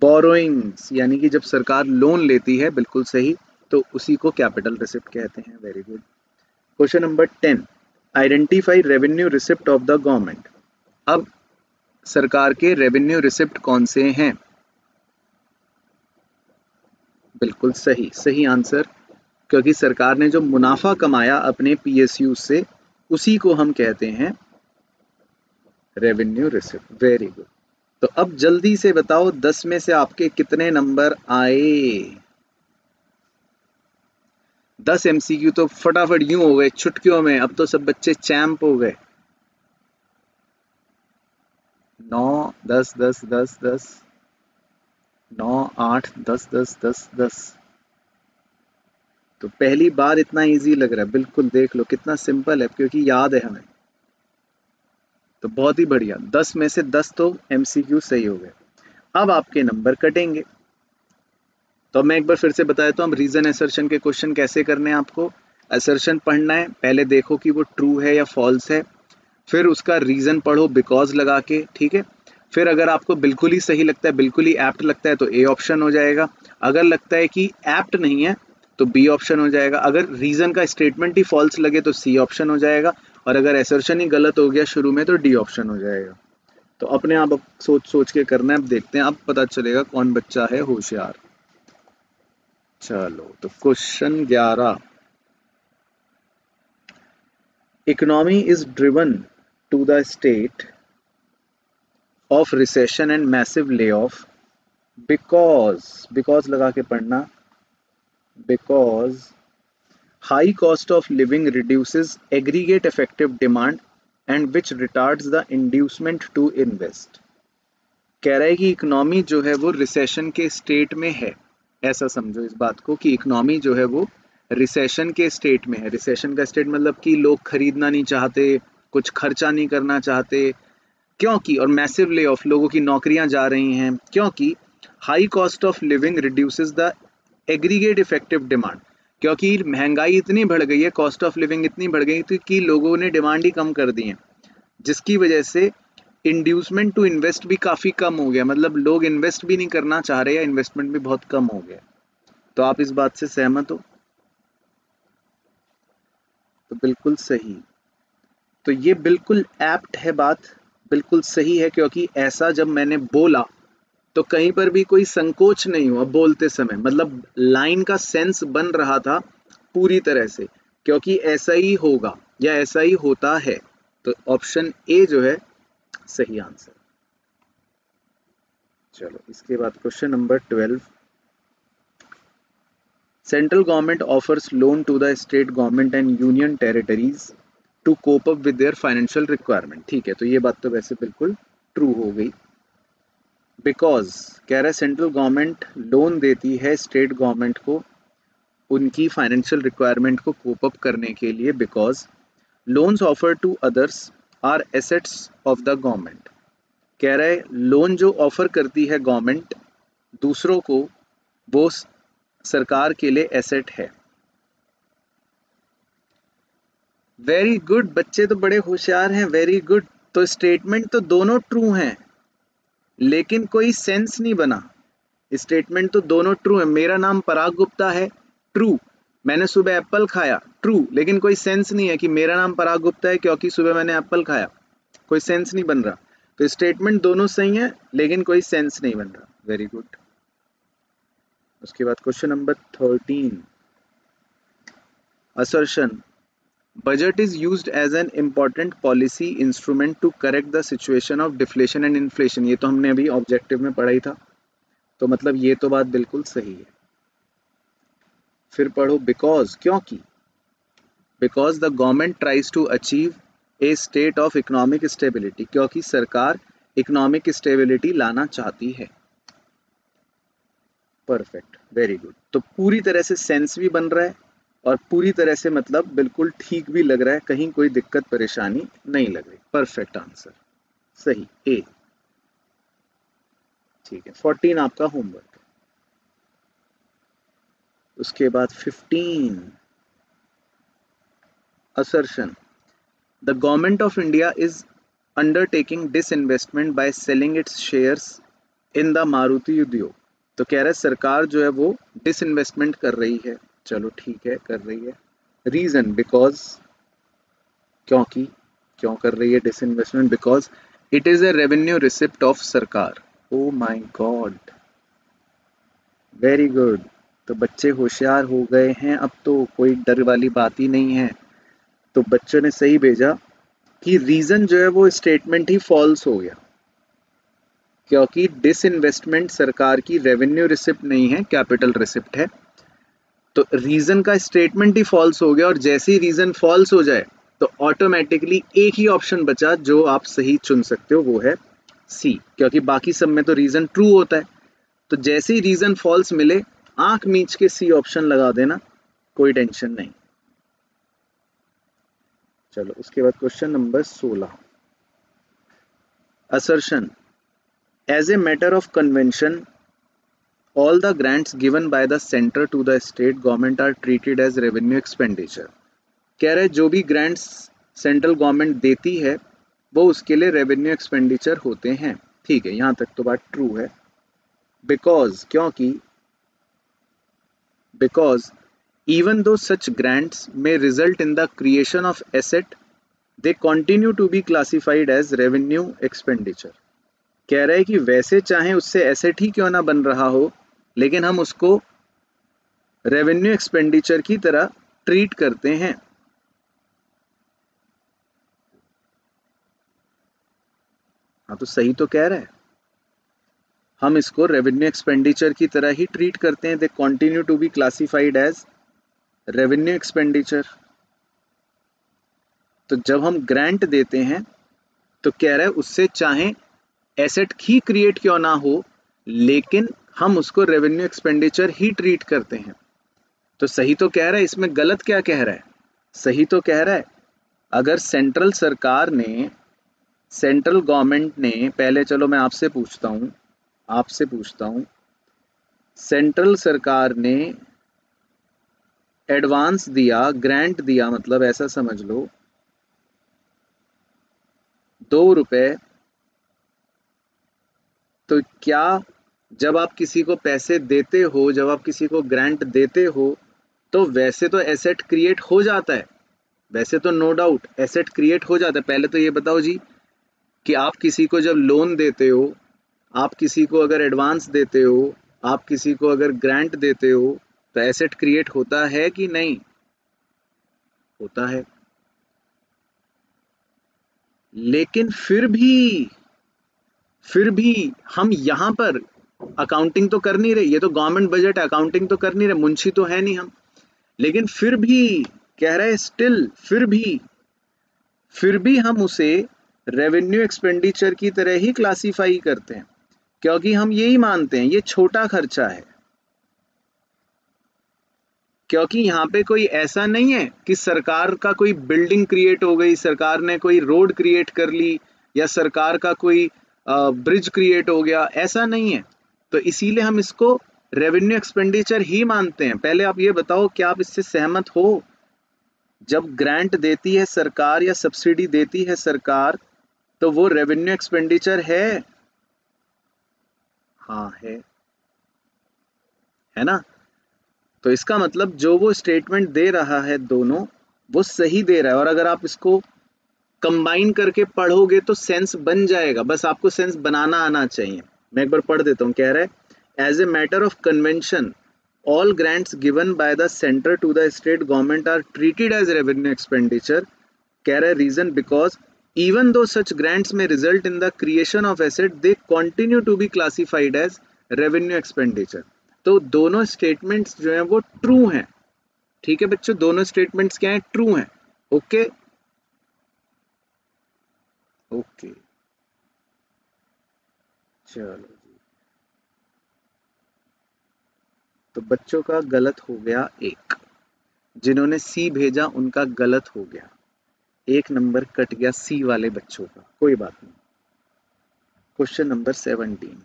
बोरोइंग्स यानी कि जब सरकार लोन लेती है, बिल्कुल सही, तो उसी को कैपिटल रिसिप्ट कहते हैं, very good. Question number ten, identify revenue receipt of the government, अब सरकार के रेवेन्यू रिसिप्ट कौन से हैं? बिल्कुल सही, सही आंसर, क्योंकि सरकार ने जो मुनाफा कमाया अपने पीएसयू से उसी को हम कहते हैं रेवेन्यू रिसिप्ट, वेरी गुड। तो अब जल्दी से बताओ दस में से आपके कितने नंबर आए? दस एमसीक्यू तो फटाफट यूं हो गए चुटकियों में, अब तो सब बच्चे चैंप हो गए। नौ, दस, दस, दस, दस, नौ, आठ, दस, दस, दस, दस, तो पहली बार इतना इजी लग रहा है, बिल्कुल देख लो कितना सिंपल है, क्योंकि याद है हमें, तो बहुत ही बढ़िया, दस में से दस तो एमसीक्यू सही हो गए। अब आपके नंबर कटेंगे, तो मैं एक बार फिर से बता देता हूँ हम रीजन असर्शन के क्वेश्चन कैसे करने हैं। आपको असर्शन पढ़ना है, पहले देखो कि वो ट्रू है या फॉल्स है, फिर उसका रीजन पढ़ो बिकॉज लगा के, ठीक है, फिर अगर आपको बिल्कुल ही सही लगता है, बिल्कुल ही एप्ट लगता है तो ए ऑप्शन हो जाएगा, अगर लगता है कि एप्ट नहीं है तो बी ऑप्शन हो जाएगा, अगर रीजन का स्टेटमेंट ही फॉल्स लगे तो सी ऑप्शन हो जाएगा, और अगर असर्शन ही गलत हो गया शुरू में तो डी ऑप्शन हो जाएगा। तो अपने आप अब सोच सोच के करना है, अब देखते हैं, अब पता चलेगा कौन बच्चा है होशियार। चलो, तो क्वेश्चन ग्यारह, economy is driven to the state of recession and massive lay off because, because लगा के पढ़ना, because high cost of living reduces aggregate effective demand and which retards the inducement to invest. कह रहा है कि economy जो है वो रिसेशन के स्टेट में है, ऐसा समझो इस बात को कि इकोनॉमी जो है वो रिसेशन के स्टेट में है। रिसेशन का स्टेट मतलब कि लोग खरीदना नहीं चाहते, कुछ खर्चा नहीं करना चाहते, क्योंकि और मैसिव ले ऑफ, लोगों की नौकरियां जा रही हैं, क्योंकि high cost of living reduces the aggregate effective demand, क्योंकि महंगाई इतनी बढ़ गई है, कॉस्ट ऑफ लिविंग इतनी बढ़ गई थी कि लोगों ने डिमांड ही कम कर दी है, जिसकी वजह से इंड्यूसमेंट टू इन्वेस्ट भी काफ़ी कम हो गया, मतलब लोग इन्वेस्ट भी नहीं करना चाह रहे या इन्वेस्टमेंट भी बहुत कम हो गया। तो आप इस बात से सहमत हो? तो बिल्कुल सही, तो ये बिल्कुल एप्ट है, बात बिल्कुल सही है, क्योंकि ऐसा जब मैंने बोला तो कहीं पर भी कोई संकोच नहीं हुआ बोलते समय, मतलब लाइन का सेंस बन रहा था पूरी तरह से, क्योंकि ऐसा ही होगा या ऐसा ही होता है। तो ऑप्शन ए जो है सही आंसर। चलो इसके बाद question number twelve. Central government offers loan to the state government and union territories to cope up with their financial requirement. ठीक है, तो ये बात तो वैसे बिल्कुल ट्रू हो गई, बिकॉज कह रहा है सेंट्रल गवर्नमेंट लोन देती है स्टेट गवर्नमेंट को उनकी फाइनेंशियल रिक्वायरमेंट को कोप अप करने के लिए, because loans offer to others are assets of the government. कह रहे लोन जो ऑफर करती है गवर्नमेंट दूसरों को वो सरकार के लिए एसेट है। वेरी गुड, बच्चे तो बड़े होशियार हैं, वेरी गुड। तो स्टेटमेंट तो दोनों ट्रू हैं, लेकिन कोई सेंस नहीं बना। स्टेटमेंट तो दोनों ट्रू है, मेरा नाम पराग गुप्ता है ट्रू, मैंने सुबह एप्पल खाया ट्रू, लेकिन कोई सेंस नहीं है कि मेरा नाम पराग गुप्ता है क्योंकि सुबह मैंने एप्पल खाया, कोई सेंस नहीं बन रहा। तो स्टेटमेंट दोनों सही है लेकिन कोई सेंस नहीं बन रहा, वेरी गुड। उसके बाद question number thirteen. Assertion budget is used as an important policy instrument to correct the situation of deflation and inflation. ये तो हमने अभी ऑब्जेक्टिव में पढ़ा ही था, तो मतलब ये तो बात बिल्कुल सही है। फिर पढ़ो बिकॉज, क्योंकि because the government tries to achieve a state of economic stability, क्योंकि सरकार इकोनॉमिक स्टेबिलिटी लाना चाहती है। Perfect, very good. तो पूरी तरह से सेंस भी बन रहा है और पूरी तरह से मतलब बिल्कुल ठीक भी लग रहा है, कहीं कोई दिक्कत परेशानी नहीं लग रही। परफेक्ट आंसर सही ए। ठीक है, फोर्टीन आपका होमवर्क। उसके बाद fifteen. Assertion The government of India is undertaking disinvestment by selling its shares in the Maruti Udyog. तो कह रहा है सरकार जो है वो disinvestment कर रही है, चलो ठीक है कर रही है। Reason because, क्योंकि क्यों कर रही है disinvestment? Because it is a revenue receipt of सरकार। Oh my God, very good। तो बच्चे होशियार हो गए हैं, अब तो कोई डर वाली बात ही नहीं है। तो बच्चों ने सही भेजा कि रीजन जो है वो स्टेटमेंट ही फॉल्स हो गया, क्योंकि डिसइन्वेस्टमेंट सरकार की रेवेन्यू रिसिप्ट नहीं है, कैपिटल रिसिप्ट है। तो रीजन का स्टेटमेंट ही फॉल्स हो गया, और जैसे ही रीजन फॉल्स हो जाए तो ऑटोमेटिकली एक ही ऑप्शन बचा जो आप सही चुन सकते हो, वो है सी, क्योंकि बाकी सब में तो रीजन ट्रू होता है। तो जैसे ही रीजन फॉल्स मिले आंख मींच के सी ऑप्शन लगा देना, कोई टेंशन नहीं। चलो उसके बाद क्वेश्चन नंबर सोलह। Assertion as a matter of convention all the grants given by the centre to the state government are treated as revenue expenditure. कह रहे जो भी ग्रांट्स सेंट्रल गवर्नमेंट देती है वो उसके लिए रेवेन्यू एक्सपेंडिचर होते हैं। ठीक है, यहाँ तक तो बात ट्रू है। बिकॉज, क्योंकि because even though such grants may result in the creation of asset, they continue to be classified as revenue expenditure. कह रहा है कि वैसे चाहे उससे एसेट ही क्यों ना बन रहा हो, लेकिन हम उसको रेवेन्यू एक्सपेंडिचर की तरह ट्रीट करते हैं। हाँ तो सही तो कह रहा है, हम इसको रेवेन्यू एक्सपेंडिचर की तरह ही ट्रीट करते हैं। They continue to be classified as revenue expenditure. तो जब हम ग्रांट देते हैं तो कह रहे उससे चाहे एसेट ही क्रिएट क्यों ना हो, लेकिन हम उसको रेवेन्यू एक्सपेंडिचर ही ट्रीट करते हैं। तो सही तो कह रहा है, इसमें गलत क्या कह रहा है? सही तो कह रहा है। अगर सेंट्रल सरकार ने, सेंट्रल गवर्नमेंट ने, पहले चलो मैं आपसे पूछता हूँ आपसे पूछता हूँ सेंट्रल सरकार ने एडवांस दिया, ग्रांट दिया, मतलब ऐसा समझ लो दो रुपए, तो क्या जब आप किसी को पैसे देते हो, जब आप किसी को ग्रांट देते हो, तो वैसे तो एसेट क्रिएट हो जाता है, वैसे तो नो डाउट एसेट क्रिएट हो जाता है। पहले तो ये बताओ जी कि आप किसी को जब लोन देते हो, आप किसी को अगर एडवांस देते हो, आप किसी को अगर ग्रांट देते हो, तो एसेट क्रिएट होता है कि नहीं होता है। लेकिन फिर भी फिर भी हम यहाँ पर अकाउंटिंग तो कर नहीं रहे, ये तो गवर्नमेंट बजट है, अकाउंटिंग तो कर नहीं रहे, मुंशी तो है नहीं हम, लेकिन फिर भी कह रहे स्टिल फिर भी फिर भी हम उसे रेवेन्यू एक्सपेंडिचर की तरह ही क्लासीफाई करते हैं, क्योंकि हम यही मानते हैं ये छोटा खर्चा है, क्योंकि यहाँ पे कोई ऐसा नहीं है कि सरकार का कोई बिल्डिंग क्रिएट हो गई, सरकार ने कोई रोड क्रिएट कर ली, या सरकार का कोई ब्रिज क्रिएट हो गया, ऐसा नहीं है। तो इसीलिए हम इसको रेवेन्यू एक्सपेंडिचर ही मानते हैं। पहले आप ये बताओ क्या आप इससे सहमत हो? जब ग्रांट देती है सरकार या सब्सिडी देती है सरकार, तो वो रेवेन्यू एक्सपेंडिचर है? हाँ है, है ना। तो इसका मतलब जो वो स्टेटमेंट दे रहा है दोनों, वो सही दे रहा है। और अगर आप इसको कंबाइन करके पढ़ोगे तो सेंस बन जाएगा, बस आपको सेंस बनाना आना चाहिए। मैं एक बार पढ़ देता हूँ, कह रहा है as a matter of convention all grants given by the centre to the state government are treated as revenue expenditure. कह रहा है reason because even though such grants may result in the creation of asset they continue to be classified as revenue expenditure. तो दोनों statements जो हैं वो true हैं, ठीक है बच्चों, दोनों स्टेटमेंट्स क्या हैं? ट्रू हैं। Okay okay? Okay okay. चलो जी, तो बच्चों का गलत हो गया एक, जिन्होंने सी भेजा उनका गलत हो गया एक, नंबर कट गया सी वाले बच्चों का, कोई बात नहीं। क्वेश्चन नंबर सेवनटीन,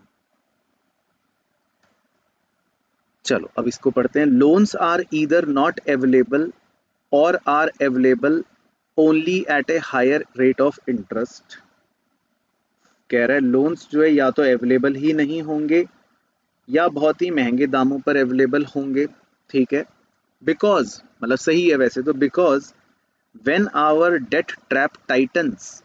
चलो अब इसको पढ़ते हैं। Loans are either not available or are available only at a higher rate of interest. कह रहा है लोन्स जो है या तो अवेलेबल ही नहीं होंगे या बहुत ही महंगे दामों पर अवेलेबल होंगे, ठीक है। बिकॉज मतलब सही है वैसे तो, because when our debt trap tightens,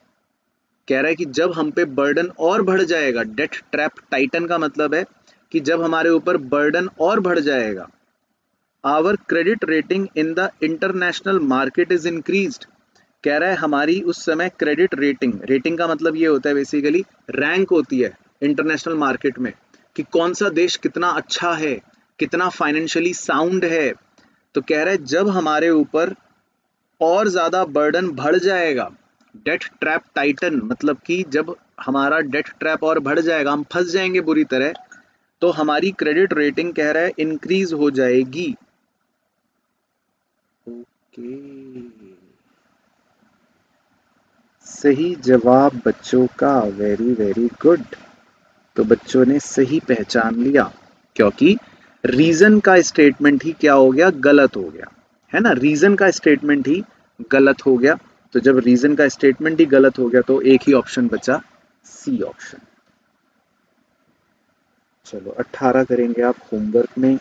कह रहा है कि जब हम पे बर्डन और बढ़ जाएगा, डेट ट्रैप टाइटन का मतलब है कि जब हमारे ऊपर बर्डन और बढ़ जाएगा, our credit rating in the international market is increased. कह रहा है हमारी उस समय क्रेडिट रेटिंग, रेटिंग का मतलब ये होता है बेसिकली रैंक होती है इंटरनेशनल मार्केट में, कि कौन सा देश कितना अच्छा है, कितना फाइनेंशियली साउंड है। तो कह रहा है जब हमारे ऊपर और ज़्यादा बर्डन बढ़ जाएगा, डेट ट्रैप टाइटन मतलब कि जब हमारा डेट ट्रैप और बढ़ जाएगा, हम फंस जाएंगे बुरी तरह, तो हमारी क्रेडिट रेटिंग कह रहा है इंक्रीज हो जाएगी। ओके सही जवाब बच्चों का, वेरी वेरी गुड। तो बच्चों ने सही पहचान लिया, क्योंकि रीजन का स्टेटमेंट ही क्या हो गया? गलत हो गया, है ना। रीजन का स्टेटमेंट ही गलत हो गया। तो जब रीजन का स्टेटमेंट ही गलत हो गया तो एक ही ऑप्शन बचा, सी ऑप्शन। चलो अठारह करेंगे आप होमवर्क में,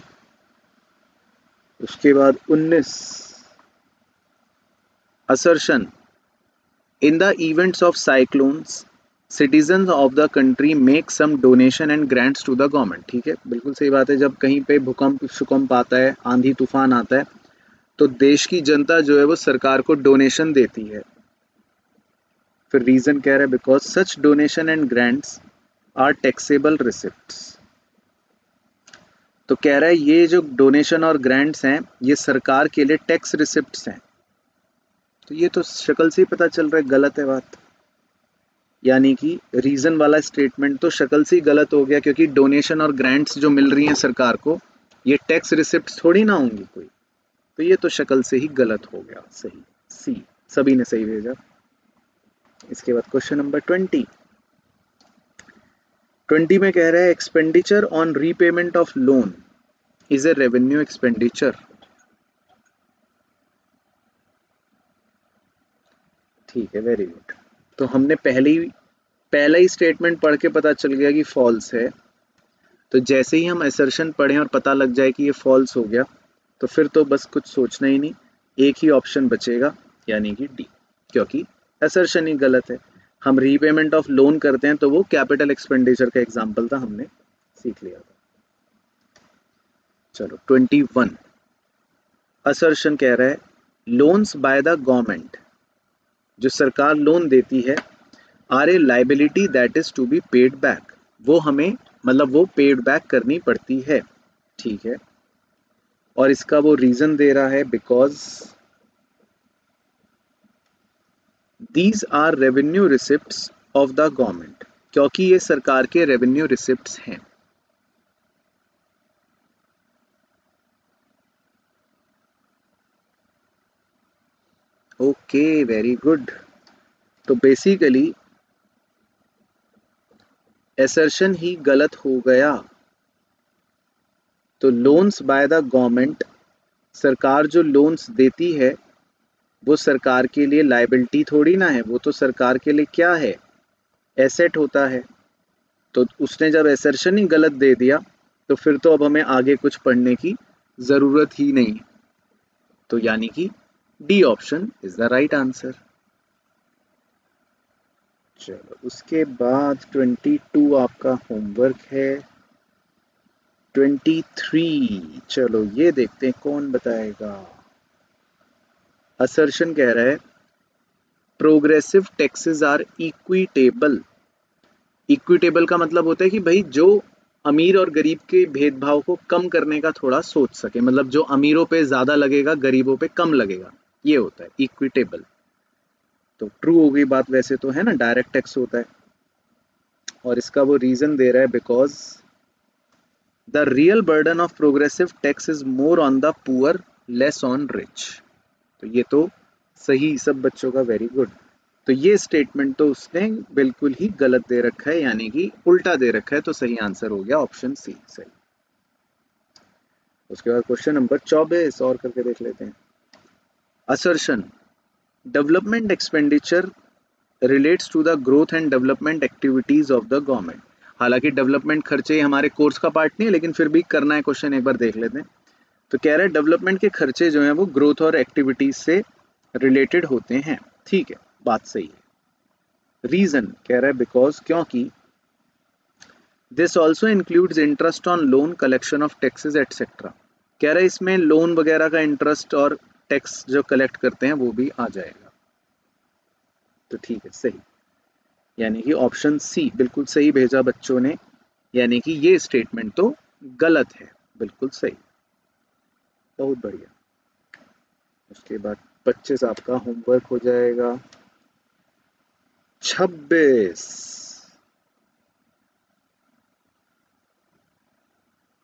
उसके बाद उन्नीस, assertion In the events of cyclones, citizens of the country make some donation and grants to the government. ठीक है, बिल्कुल सही बात है। जब कहीं पे भूकंप शुकंप आता है, आंधी तूफान आता है, तो देश की जनता जो है वो सरकार को डोनेशन देती है। फिर रीजन कह रहा है because such donation and grants are taxable receipts. तो कह रहा है ये जो डोनेशन और ग्रांट्स हैं ये सरकार के लिए टैक्स रिसिप्ट्स हैं। तो ये तो शक्ल से ही पता चल रहा है गलत है बात, यानी कि रीज़न वाला स्टेटमेंट तो शक्ल से ही गलत हो गया, क्योंकि डोनेशन और ग्रांट्स जो मिल रही हैं सरकार को ये टैक्स रिसिप्ट थोड़ी ना होंगी कोई। तो ये तो शक्ल से ही गलत हो गया। सही सी, सभी ने सही भेजा। इसके बाद क्वेश्चन नंबर ट्वेंटी ट्वेंटी में कह रहा है expenditure on repayment of loan is a revenue expenditure. ठीक है, वेरी गुड। तो हमने पहली पहला ही स्टेटमेंट पढ़ के पता चल गया कि फॉल्स है। तो जैसे ही हम असर्शन पढ़ें और पता लग जाए कि ये फॉल्स हो गया तो फिर तो बस कुछ सोचना ही नहीं, एक ही ऑप्शन बचेगा यानी कि डी, क्योंकि असर्शन ही गलत है। हम रीपेमेंट ऑफ लोन करते हैं तो वो कैपिटल एक्सपेंडिचर का एग्जाम्पल था, हमने सीख लिया था। चलो ट्वेंटी वन, असर्शन कह रहा है लोन्स बाय द गवर्नमेंट, जो सरकार लोन देती है, are a liability that is to be paid back, वो हमें मतलब वो पेड बैक करनी पड़ती है। ठीक है, और इसका वो रीजन दे रहा है because these are revenue receipts of the government, क्योंकि ये सरकार के रेवेन्यू रिसिप्ट्स हैं। Okay, very good. तो बेसिकली एसर्शन ही गलत हो गया। तो लोन्स बाय द गवर्नमेंट, सरकार जो लोन्स देती है वो सरकार के लिए लायबिलिटी थोड़ी ना है, वो तो सरकार के लिए क्या है, एसेट होता है। तो उसने जब एसर्शन ही गलत दे दिया तो फिर तो अब हमें आगे कुछ पढ़ने की ज़रूरत ही नहीं। तो यानी कि D option is the right answer. चलो, उसके बाद बाईस आपका होमवर्क है। तेईस, चलो ये देखते हैं कौन बताएगा। असर्शन कह रहा है progressive taxes are equitable. Equitable का मतलब होता है कि भाई जो अमीर और गरीब के भेदभाव को कम करने का थोड़ा सोच सके, मतलब जो अमीरों पे ज्यादा लगेगा गरीबों पे कम लगेगा, ये होता है इक्विटेबल। तो ट्रू हो गई बात, वैसे तो है ना डायरेक्ट टैक्स होता है। और इसका वो रीजन दे रहा है because the real burden of progressive tax is more on the poor less on rich. तो ये तो सही सब बच्चों का, वेरी गुड। तो ये स्टेटमेंट तो उसने बिल्कुल ही गलत दे रखा है, यानी कि उल्टा दे रखा है। तो सही आंसर हो गया ऑप्शन सी, सही। उसके बाद क्वेश्चन नंबर चौबीस और करके देख लेते हैं। Assertion development expenditure relates to the growth and development activities of the government. हालांकि डेवलपमेंट खर्चे हमारे कोर्स का पार्ट नहीं है, लेकिन फिर भी करना है क्वेश्चन, एक बार देख लेते हैं। तो कह रहे हैं डेवलपमेंट के खर्चे जो हैं वो ग्रोथ और एक्टिविटीज से रिलेटेड होते हैं। ठीक है, बात सही है। रीजन कह रहा है बिकॉज क्योंकि this also includes interest on loan, collection of taxes etcetera. कह रहा है इसमें लोन वगैरह का इंटरेस्ट और टैक्स जो कलेक्ट करते हैं वो भी आ जाएगा। तो ठीक है, सही, यानी कि ऑप्शन सी बिल्कुल सही भेजा बच्चों ने, यानी कि ये स्टेटमेंट तो गलत है। बिल्कुल सही, बहुत बढ़िया। उसके बाद पच्चीस आपका होमवर्क हो जाएगा। छब्बीस,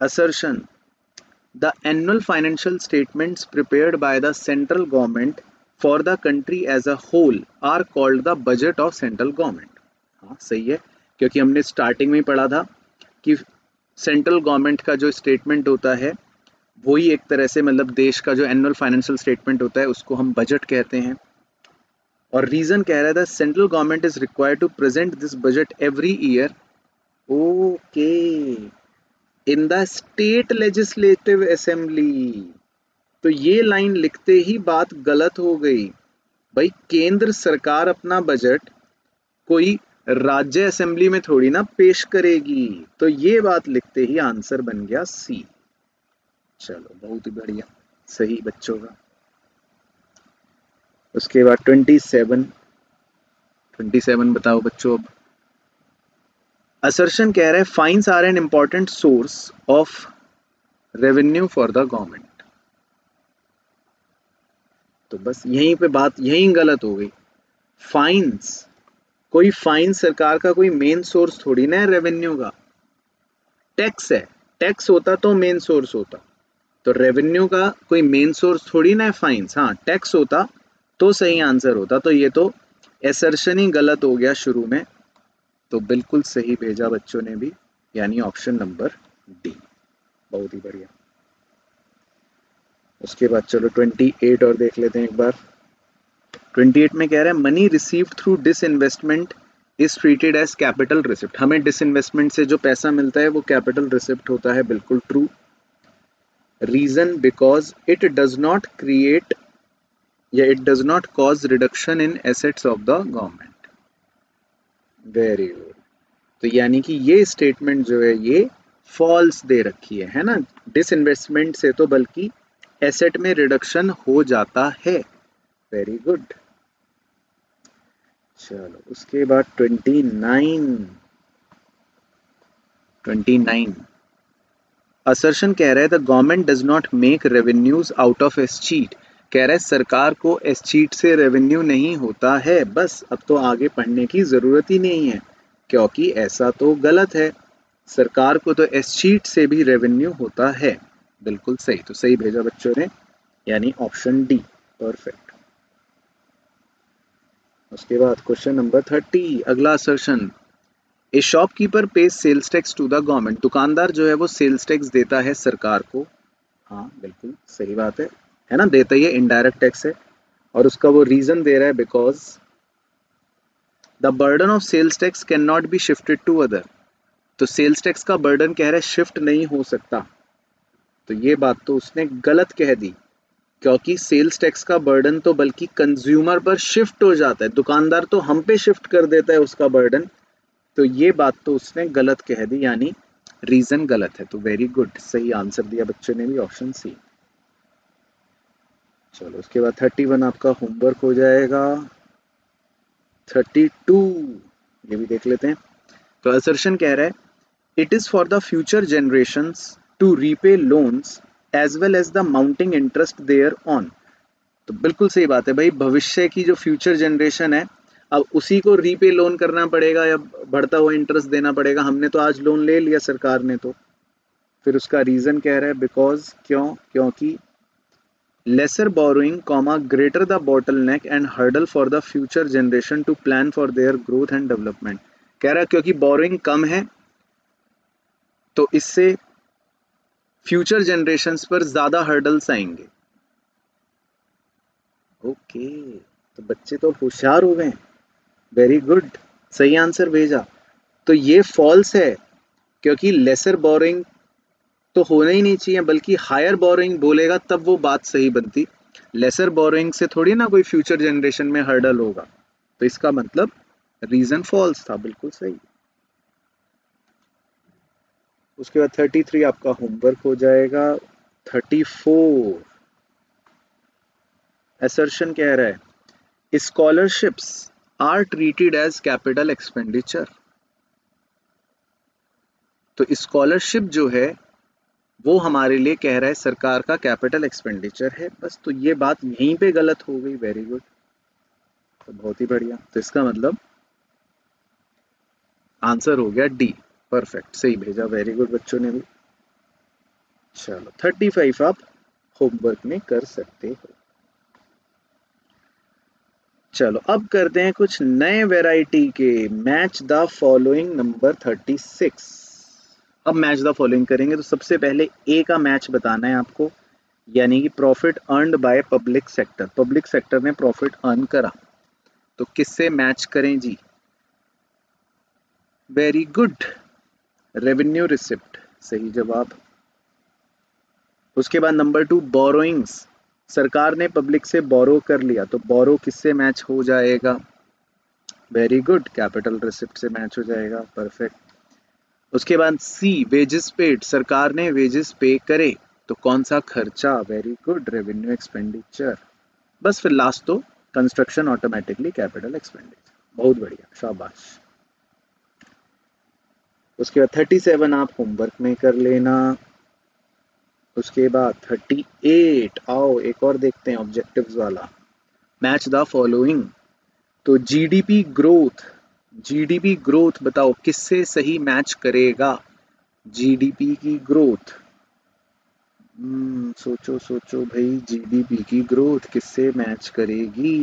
assertion the annual financial statements prepared by the central government for the country as a whole are called the budget of central government. हाँ सही है, क्योंकि हमने स्टार्टिंग में पढ़ा था कि सेंट्रल गवर्नमेंट का जो स्टेटमेंट होता है वही एक तरह से मतलब देश का जो एनुअल फाइनेंशियल स्टेटमेंट होता है उसको हम बजट कहते हैं। और रीजन कह रहा था central government is required to present this budget every year, okay, in the state legislative assembly. तो ये लाइन लिखते ही बात गलत हो गई। भाई केंद्र सरकार अपना बजट कोई राज्य असेंबली में थोड़ी ना पेश करेगी। तो ये बात लिखते ही आंसर बन गया सी। चलो, बहुत ही बढ़िया, सही बच्चों का। उसके बाद सत्ताईस, सत्ताईस बताओ बच्चों अब। असर्शन कह रहा है fines are an important source of revenue for the government. तो बस यहीं पे बात यहीं गलत हो गई। फाइंस, कोई फाइन सरकार का कोई मेन सोर्स थोड़ी ना है रेवेन्यू का, टैक्स है। टैक्स होता तो मेन सोर्स होता, तो रेवेन्यू का कोई मेन सोर्स थोड़ी ना है फाइंस। हाँ, टैक्स होता तो सही आंसर होता। तो ये तो एसर्शन ही गलत हो गया शुरू में। तो बिल्कुल सही भेजा बच्चों ने भी, यानी ऑप्शन नंबर डी। बहुत ही बढ़िया। उसके बाद चलो ट्वेंटी एट और देख लेते हैं एक बार। अट्ठाईस में कह रहा है money received through disinvestment is treated as capital receipt. हमें डिसइन्वेस्टमेंट से जो पैसा मिलता है वो कैपिटल रिसिप्ट होता है, बिल्कुल true. Reason because it does not create या it does not cause reduction in assets of the government. Very good. तो यानी कि ये स्टेटमेंट जो है ये फॉल्स दे रखी है, है ना। डिसइन्वेस्टमेंट से तो बल्कि एसेट में रिडक्शन हो जाता है। Very good. चलो उसके बाद उनतीस उनतीस असर्शन कह रहा है the government does not make revenues out of escheat. कह रहा है सरकार को एसचीट से रेवेन्यू नहीं होता है। बस अब तो आगे पढ़ने की जरूरत ही नहीं है, क्योंकि ऐसा तो गलत है। सरकार को तो एसचीट से भी रेवेन्यू होता है। बिल्कुल सही। तो सही भेजा बच्चों ने, यानी ऑप्शन डी, परफेक्ट। उसके बाद क्वेश्चन नंबर थर्टी, अगला assertion, a shopkeeper pays sales tax to the government. दुकानदार जो है वो सेल्स टैक्स देता है सरकार को। हाँ बिल्कुल सही बात है, है ना, देता ही है, इनडायरेक्ट टैक्स है। और उसका वो रीजन दे रहा है because the burden of sales tax can not be shifted to other. तो सेल्स टैक्स का बर्डन कह रहा है शिफ्ट नहीं हो सकता। तो ये बात तो उसने गलत कह दी, क्योंकि सेल्स टैक्स का बर्डन तो बल्कि कंज्यूमर पर शिफ्ट हो जाता है। दुकानदार तो हम पे शिफ्ट कर देता है उसका बर्डन। तो ये बात तो उसने गलत कह दी, यानी रीजन गलत है। तो वेरी गुड, सही आंसर दिया बच्चों ने भी, ऑप्शन सी। चलो उसके बाद थर्टी वन आपका होमवर्क हो जाएगा। थर्टी टू ये भी देख लेते हैं। तो असर्शन कह रहा है it is for the future generations to repay loans as well as the mounting interest thereon. तो बिल्कुल सही बात है भाई, भविष्य की जो फ्यूचर जनरेशन है अब उसी को रीपे लोन करना पड़ेगा या बढ़ता हुआ इंटरेस्ट देना पड़ेगा। हमने तो आज लोन ले लिया सरकार ने, तो फिर उसका रीजन कह रहा है बिकॉज क्यों क्योंकि lesser borrowing comma greater the bottleneck and hurdle for the future generation to plan for their growth and development. कह रहा है क्योंकि बोरोइंग कम है तो इससे फ्यूचर जनरेशंस पर ज्यादा हर्डल्स आएंगे। ओके okay, तो बच्चे तो होशियार हो गए। वेरी गुड, सही आंसर भेजा। तो ये फॉल्स है, क्योंकि लेसर बोरिंग तो होना ही नहीं चाहिए, बल्कि हायर बोरिंग बोलेगा तब वो बात सही बनती। लेसर बोरिंग से थोड़ी ना कोई फ्यूचर जनरेशन में हर्डल होगा। तो इसका मतलब रीजन फॉल्स था, बिल्कुल सही। उसके बाद तैंतीस आपका होमवर्क हो जाएगा। चौंतीस assertion कह रहा है scholarships are treated as capital expenditure। तो स्कॉलरशिप जो है वो हमारे लिए कह रहा है सरकार का कैपिटल एक्सपेंडिचर है। बस तो ये बात यहीं पे गलत हो गई। वेरी गुड, तो बहुत ही बढ़िया। तो इसका मतलब आंसर हो गया डी, परफेक्ट, सही भेजा। वेरी गुड बच्चों ने भी। चलो थर्टी फाइव आप होमवर्क में कर सकते हो। चलो अब करते हैं कुछ नए वैरायटी के, match the following number thirty six. अब मैच द फॉलोइंग करेंगे। तो सबसे पहले ए का मैच बताना है आपको, यानी कि profit earned by public sector. Public sector ने प्रॉफिट अर्न करा, तो किससे मैच करें जी। वेरी गुड, रेवेन्यू रिसिप्ट, सही जवाब। उसके बाद नंबर टू, बोरोइंग्स। सरकार ने पब्लिक से बोरो कर लिया, तो बोरो किससे मैच हो जाएगा। वेरी गुड, कैपिटल रिसिप्ट से मैच हो जाएगा, परफेक्ट। उसके बाद सी, वेजेस पेड। सरकार ने वेजेस पे करे, तो कौन सा खर्चा। Very good, revenue expenditure. बस फिर लास्ट तो कंस्ट्रक्शन ऑटोमेटिकली कैपिटल एक्सपेंडिचर। बहुत बढ़िया, शाबाश। उसके बाद सैंतीस आप होमवर्क में कर लेना। उसके बाद अड़तीस, आओ एक और देखते हैं ऑब्जेक्टिव्स वाला, मैच द फॉलोइंग। तो जीडीपी ग्रोथ, जीडीपी ग्रोथ बताओ किससे सही मैच करेगा जीडीपी की ग्रोथ। हम्म सोचो सोचो भाई, जीडीपी की ग्रोथ किससे मैच करेगी।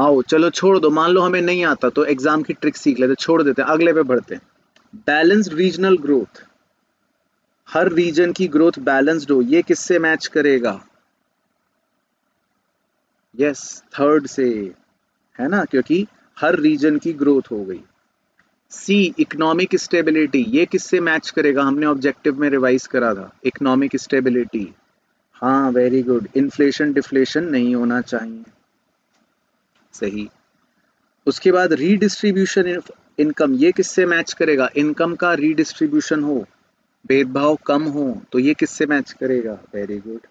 आओ चलो छोड़ दो, मान लो हमें नहीं आता तो एग्जाम की ट्रिक सीख लेते, छोड़ देते हैं, अगले पे बढ़ते हैं। बैलेंस्ड रीजनल ग्रोथ, हर रीजन की ग्रोथ बैलेंस्ड हो, ये किससे मैच करेगा। यस थर्ड से, है ना, क्योंकि हर रीजन की ग्रोथ हो गई। सी इकोनॉमिक स्टेबिलिटी, ये किससे मैच करेगा, हमने ऑब्जेक्टिव में रिवाइज करा था इकोनॉमिक स्टेबिलिटी। हाँ वेरी गुड, इन्फ्लेशन डिफ्लेशन नहीं होना चाहिए, सही। उसके बाद रीडिस्ट्रीब्यूशन इनकम, ये किससे मैच करेगा, इनकम का रीडिस्ट्रीब्यूशन हो, भेदभाव कम हो, तो ये किससे मैच करेगा, वेरी गुड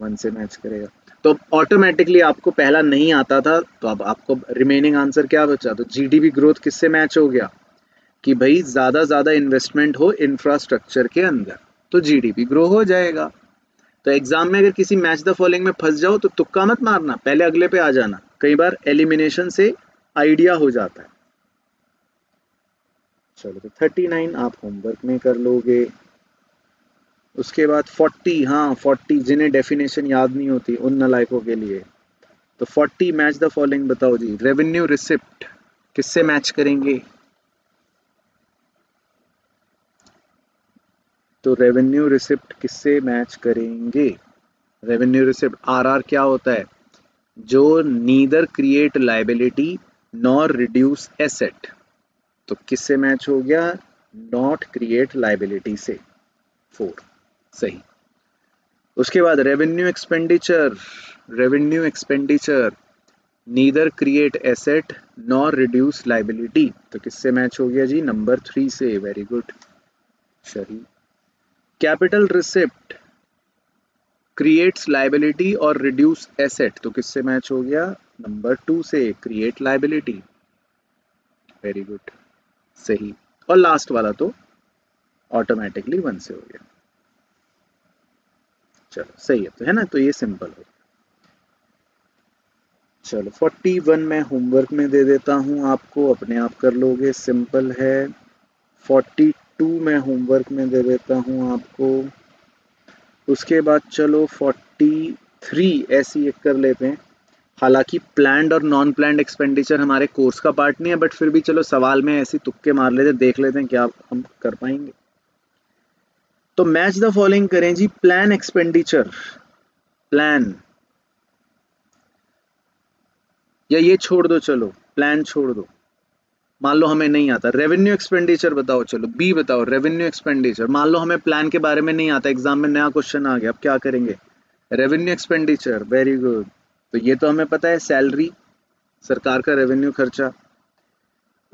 वन से मैच करेगा। तो ऑटोमेटिकली आपको पहला नहीं आता था तो अब आपको रिमेनिंग आंसर क्या बचा, तो जीडीपी ग्रोथ किससे मैच हो गया कि भाई ज्यादा ज्यादा इन्वेस्टमेंट हो इंफ्रास्ट्रक्चर के अंदर तो जीडीपी ग्रो हो जाएगा। तो एग्जाम में अगर किसी मैच द फॉलोइंग में फंस जाओ तो तुक्का मत मारना, पहले अगले पे आ जाना, कई बार एलिमिनेशन से आइडिया हो जाता है। चलो तो थर्टी नाइन आप होमवर्क में कर लोगे। उसके बाद चालीस, हाँ चालीस जिन्हें डेफिनेशन याद नहीं होती उन नालायकों के लिए। तो चालीस मैच द फॉलोइंग बताओ जी, रेवेन्यू रिसिप्ट किससे मैच करेंगे, तो रेवेन्यू रिसिप्ट किससे मैच करेंगे। रेवेन्यू रिसिप्ट आरआर क्या होता है, जो neither create liability nor reduce asset, तो किससे मैच हो गया, नॉट क्रिएट लायबिलिटी से, फोर सही। उसके बाद revenue expenditure, revenue expenditure neither create asset nor reduce liability, तो किससे मैच हो गया जी, नंबर थ्री से, वेरी गुड सही। कैपिटल रिसिप्ट क्रिएट्स लायबिलिटी और रिड्यूस एसेट, तो किससे मैच हो गया, नंबर टू से, क्रिएट लायबिलिटी, वेरी गुड सही। और लास्ट वाला तो ऑटोमेटिकली वन से हो गया, चलो सही है तो, है ना, तो ये सिंपल हो। चलो इकतालीस मैं होमवर्क में दे देता हूं आपको, अपने आप कर लोगे, सिंपल है। बयालीस मैं होमवर्क में दे देता हूं आपको। उसके बाद चलो तैंतालीस ऐसी एक कर लेते हैं, हालांकि प्लान्ड और नॉन प्लान्ड एक्सपेंडिचर हमारे कोर्स का पार्ट नहीं है बट फिर भी चलो सवाल में ऐसी तुक्के मार लेते, देख लेते हैं क्या हम कर पाएंगे। तो मैच द फॉलोइंग करें जी, प्लान एक्सपेंडिचर, प्लान या ये छोड़ दो, चलो प्लान छोड़ दो, मान लो हमें नहीं आता। रेवेन्यू एक्सपेंडिचर बताओ, चलो बी बताओ रेवेन्यू एक्सपेंडिचर, मान लो हमें प्लान के बारे में नहीं आता, एग्जाम में नया क्वेश्चन आ गया, अब क्या करेंगे, रेवेन्यू एक्सपेंडिचर, वेरी गुड। तो ये तो हमें पता है सैलरी, सरकार का रेवेन्यू खर्चा।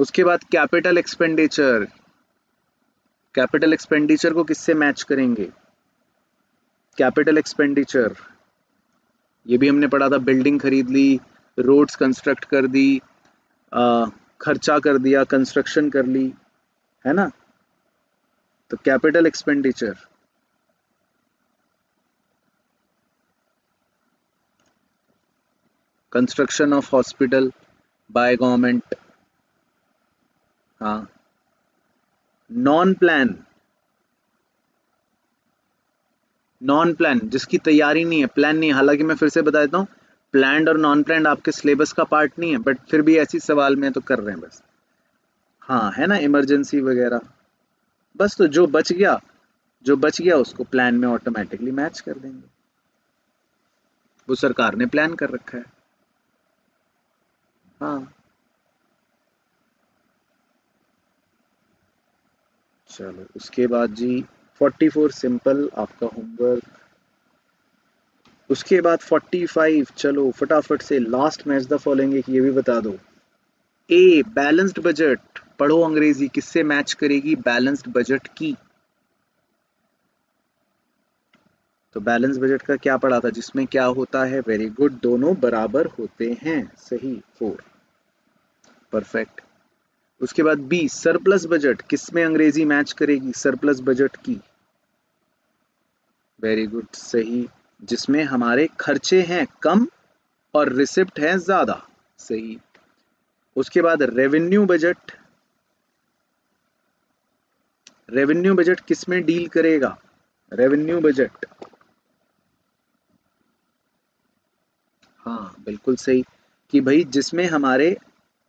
उसके बाद कैपिटल एक्सपेंडिचर, कैपिटल एक्सपेंडिचर को किससे मैच करेंगे, कैपिटल एक्सपेंडिचर ये भी हमने पढ़ा था, बिल्डिंग खरीद ली, रोड्स कंस्ट्रक्ट कर दी, आ, खर्चा कर दिया, कंस्ट्रक्शन कर ली, है ना, तो capital expenditure. Construction of hospital by government, हाँ। नॉन प्लान, नॉन प्लान जिसकी तैयारी नहीं है, प्लान नहीं है, हालांकि मैं फिर से बता देता हूँ प्लान और नॉन प्लान आपके सिलेबस का पार्ट नहीं है बट फिर भी ऐसी सवाल में तो कर रहे हैं बस, हाँ है ना, इमरजेंसी वगैरह बस। तो जो बच गया, जो बच गया उसको प्लान में ऑटोमेटिकली मैच कर देंगे, वो सरकार ने प्लान कर रखा है, हाँ। चलो उसके बाद जी चौवालीस सिंपल आपका होमवर्क। उसके बाद पैंतालीस, चलो फटाफट से लास्ट मैच द फॉलोइंग एक ये भी बता दो। ए बैलेंस्ड बजट, पढ़ो अंग्रेजी, किससे मैच करेगी बैलेंस्ड बजट की, तो बैलेंस बजट का क्या पढ़ा था, जिसमें क्या होता है, वेरी गुड दोनों बराबर होते हैं, सही फोर परफेक्ट। उसके बाद बी सरप्लस बजट, किसमें अंग्रेजी मैच करेगी, सरप्लस बजट की, वेरी गुड, सही, जिसमें हमारे खर्चे हैं कम और रिसिप्ट हैं ज्यादा, सही। उसके बाद रेवेन्यू बजट, रेवेन्यू बजट किसमें डील करेगा? रेवेन्यू बजट, हाँ बिल्कुल सही, कि भाई जिसमें हमारे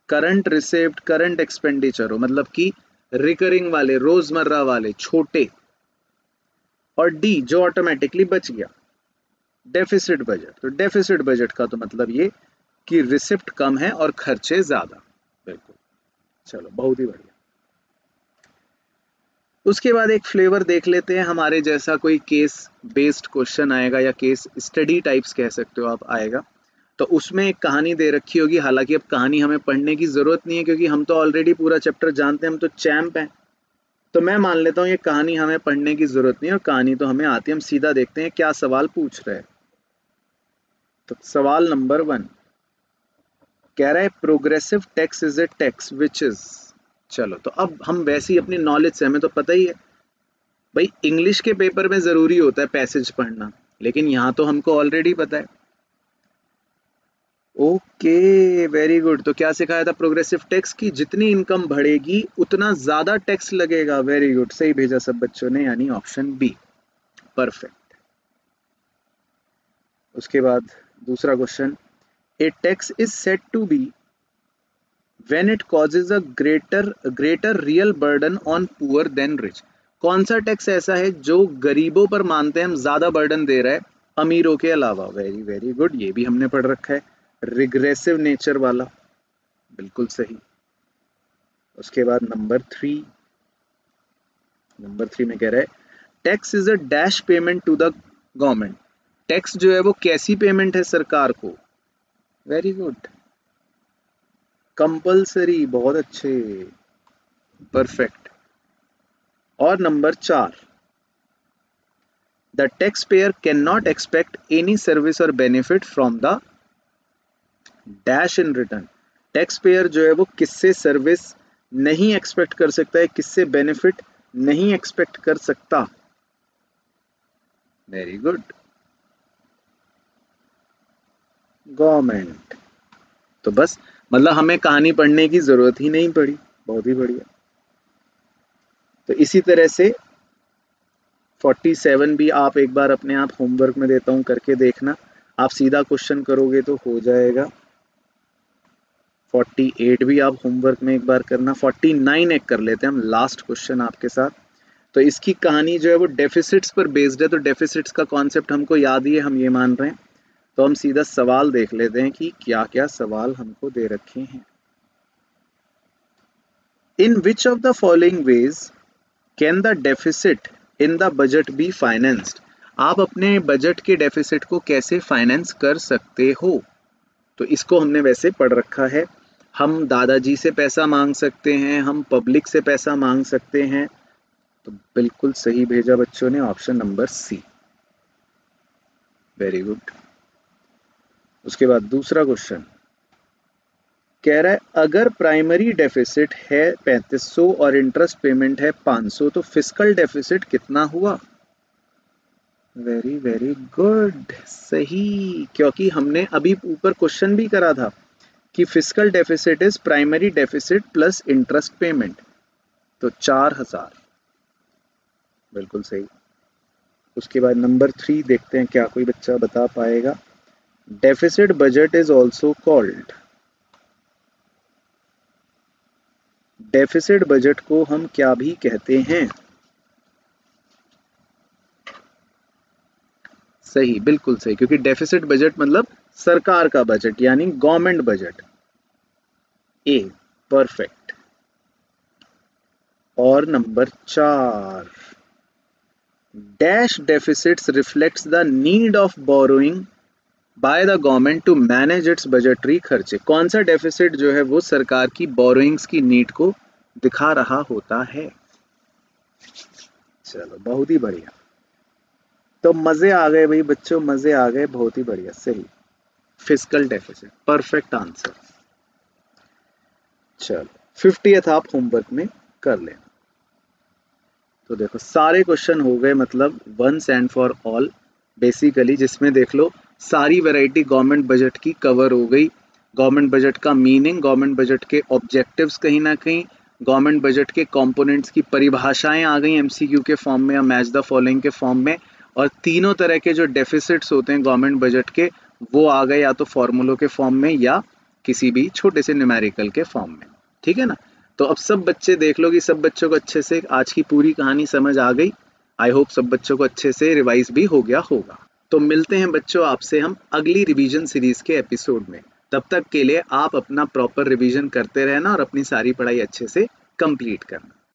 करंट रिसिप्ट, करंट एक्सपेंडिचर हो, मतलब कि रिकरिंग वाले, रोजमर्रा वाले, छोटे, और डी जो ऑटोमेटिकली बच गया, डेफिसिट बजट। तो डेफिसिट बजट का तो मतलब ये कि रिसिप्ट कम है और खर्चे ज्यादा, बिल्कुल, चलो बहुत ही बढ़िया। उसके बाद एक फ्लेवर देख लेते हैं, हमारे जैसा कोई केस बेस्ड क्वेश्चन आएगा या केस स्टडी टाइप्स कह सकते हो आप, आएगा। तो उसमें एक कहानी दे रखी होगी, हालांकि अब कहानी हमें पढ़ने की जरूरत नहीं है क्योंकि हम तो ऑलरेडी पूरा चैप्टर जानते हैं, हम तो चैम्प हैं। तो मैं मान लेता हूँ ये कहानी हमें पढ़ने की जरूरत नहीं है और कहानी तो हमें आती है, हम सीधा देखते हैं क्या सवाल पूछ रहे हैं। तो सवाल नंबर वन कह रहा है progressive tax is a tax which is, चलो तो अब हम वैसे ही अपनी नॉलेज से, हमें तो पता ही है भाई इंग्लिश के पेपर में जरूरी होता है पैसेज पढ़ना, लेकिन यहाँ तो हमको ऑलरेडी पता है। ओके वेरी गुड, तो क्या सिखाया था? प्रोग्रेसिव टैक्स की जितनी इनकम बढ़ेगी उतना ज्यादा टैक्स लगेगा, वेरी गुड, सही भेजा सब बच्चों ने, यानी ऑप्शन बी परफेक्ट। उसके बाद दूसरा question, a tax is set to be when it causes a greater greater real burden on poor than rich. कौन सा टैक्स ऐसा है जो गरीबों पर मानते हैं हम ज्यादा बर्डन दे रहा है अमीरों के अलावा? वेरी वेरी गुड, ये भी हमने पढ़ रखा है, रिग्रेसिव नेचर वाला, बिल्कुल सही। उसके बाद नंबर थ्री, नंबर थ्री में कह रहा है tax is a dash payment to the government, tax जो है वो कैसी पेमेंट है सरकार को? वेरी गुड, कंपल्सरी, बहुत अच्छे, परफेक्ट। और नंबर चार, the tax payer can not expect any service और benefit from the dash in return, tax payer जो है वो किससे सर्विस नहीं एक्सपेक्ट कर सकता है, किससे बेनिफिट नहीं एक्सपेक्ट कर सकता? Very good, government. तो बस मतलब हमें कहानी पढ़ने की जरूरत ही नहीं पड़ी, बहुत ही बढ़िया। तो इसी तरह से सैंतालीस भी आप एक बार अपने आप होमवर्क में देता हूं करके देखना, आप सीधा क्वेश्चन करोगे तो हो जाएगा। अड़तालीस भी आप होमवर्क में एक बार करना। उनचास एक कर लेते हैं हम, लास्ट क्वेश्चन आपके साथ। तो इसकी कहानी जो है वो डेफिसिट्स पर बेस्ड है, तो डेफिसिट्स का कॉन्सेप्ट हमको याद ही है, हम ये मान रहे हैं। तो हम सीधा सवाल देख लेते हैं कि क्या क्या सवाल हमको दे रखे हैं। In which of the following ways can the deficit in the budget be financed, आप अपने बजट के डेफिसिट को कैसे फाइनेंस कर सकते हो? तो इसको हमने वैसे पढ़ रखा है, हम दादाजी से पैसा मांग सकते हैं, हम पब्लिक से पैसा मांग सकते हैं, तो बिल्कुल सही भेजा बच्चों ने, option number C, very good. उसके बाद दूसरा क्वेश्चन कह रहा है अगर प्राइमरी डेफिसिट है पैंतीस सौ और इंटरेस्ट पेमेंट है पाँच सौ तो फिस्कल डेफिसिट कितना हुआ? वेरी वेरी गुड, सही, क्योंकि हमने अभी ऊपर क्वेश्चन भी करा था कि fiscal deficit is primary deficit plus interest payment, तो चार हजार, बिल्कुल सही। उसके बाद नंबर थ्री देखते हैं क्या कोई बच्चा बता पाएगा। Deficit budget is also called, deficit budget को हम क्या भी कहते हैं? सही, बिल्कुल सही, क्योंकि डेफिसिट बजट मतलब सरकार का बजट यानी गवर्नमेंट बजट, ए परफेक्ट। और नंबर चार, dash deficits reflects the need of borrowing by the government to manage its budgetary खर्चे, कौन सा डेफिसिट जो है वो सरकार की बोरोइंग्स की नीड को दिखा रहा होता है? चलो बहुत ही बढ़िया, तो मजे आ गए भाई बच्चों, मजे आ गए, बहुत ही बढ़िया, सही, फिस्कल डेफिसिट, परफेक्ट आंसर। चलो फिफ्टीएथ आप होमवर्क में कर लेना। तो देखो सारे क्वेश्चन हो गए मतलब once and for all basically, जिसमें देख लो सारी वैरायटी गवर्नमेंट बजट की कवर हो गई। गवर्नमेंट बजट का मीनिंग, गवर्नमेंट बजट के ऑब्जेक्टिव्स कहीं ना कहीं, गवर्नमेंट बजट के कंपोनेंट्स की परिभाषाएं आ गई एमसीक्यू के फॉर्म में या मैच द फॉलोइंग के फॉर्म में, और तीनों तरह के जो डेफिसिट्स होते हैं गवर्नमेंट बजट के वो आ गए या तो फॉर्मूलों के फॉर्म में या किसी भी छोटे से न्यूमेरिकल के फॉर्म में। ठीक है ना, तो अब सब बच्चे देख लो कि सब बच्चों को अच्छे से आज की पूरी कहानी समझ आ गई। आई होप सब बच्चों को अच्छे से रिवाइज भी हो गया होगा। तो मिलते हैं बच्चों आपसे हम अगली रिवीजन सीरीज के एपिसोड में। तब तक के लिए आप अपना प्रॉपर रिवीजन करते रहना और अपनी सारी पढ़ाई अच्छे से कंप्लीट करना।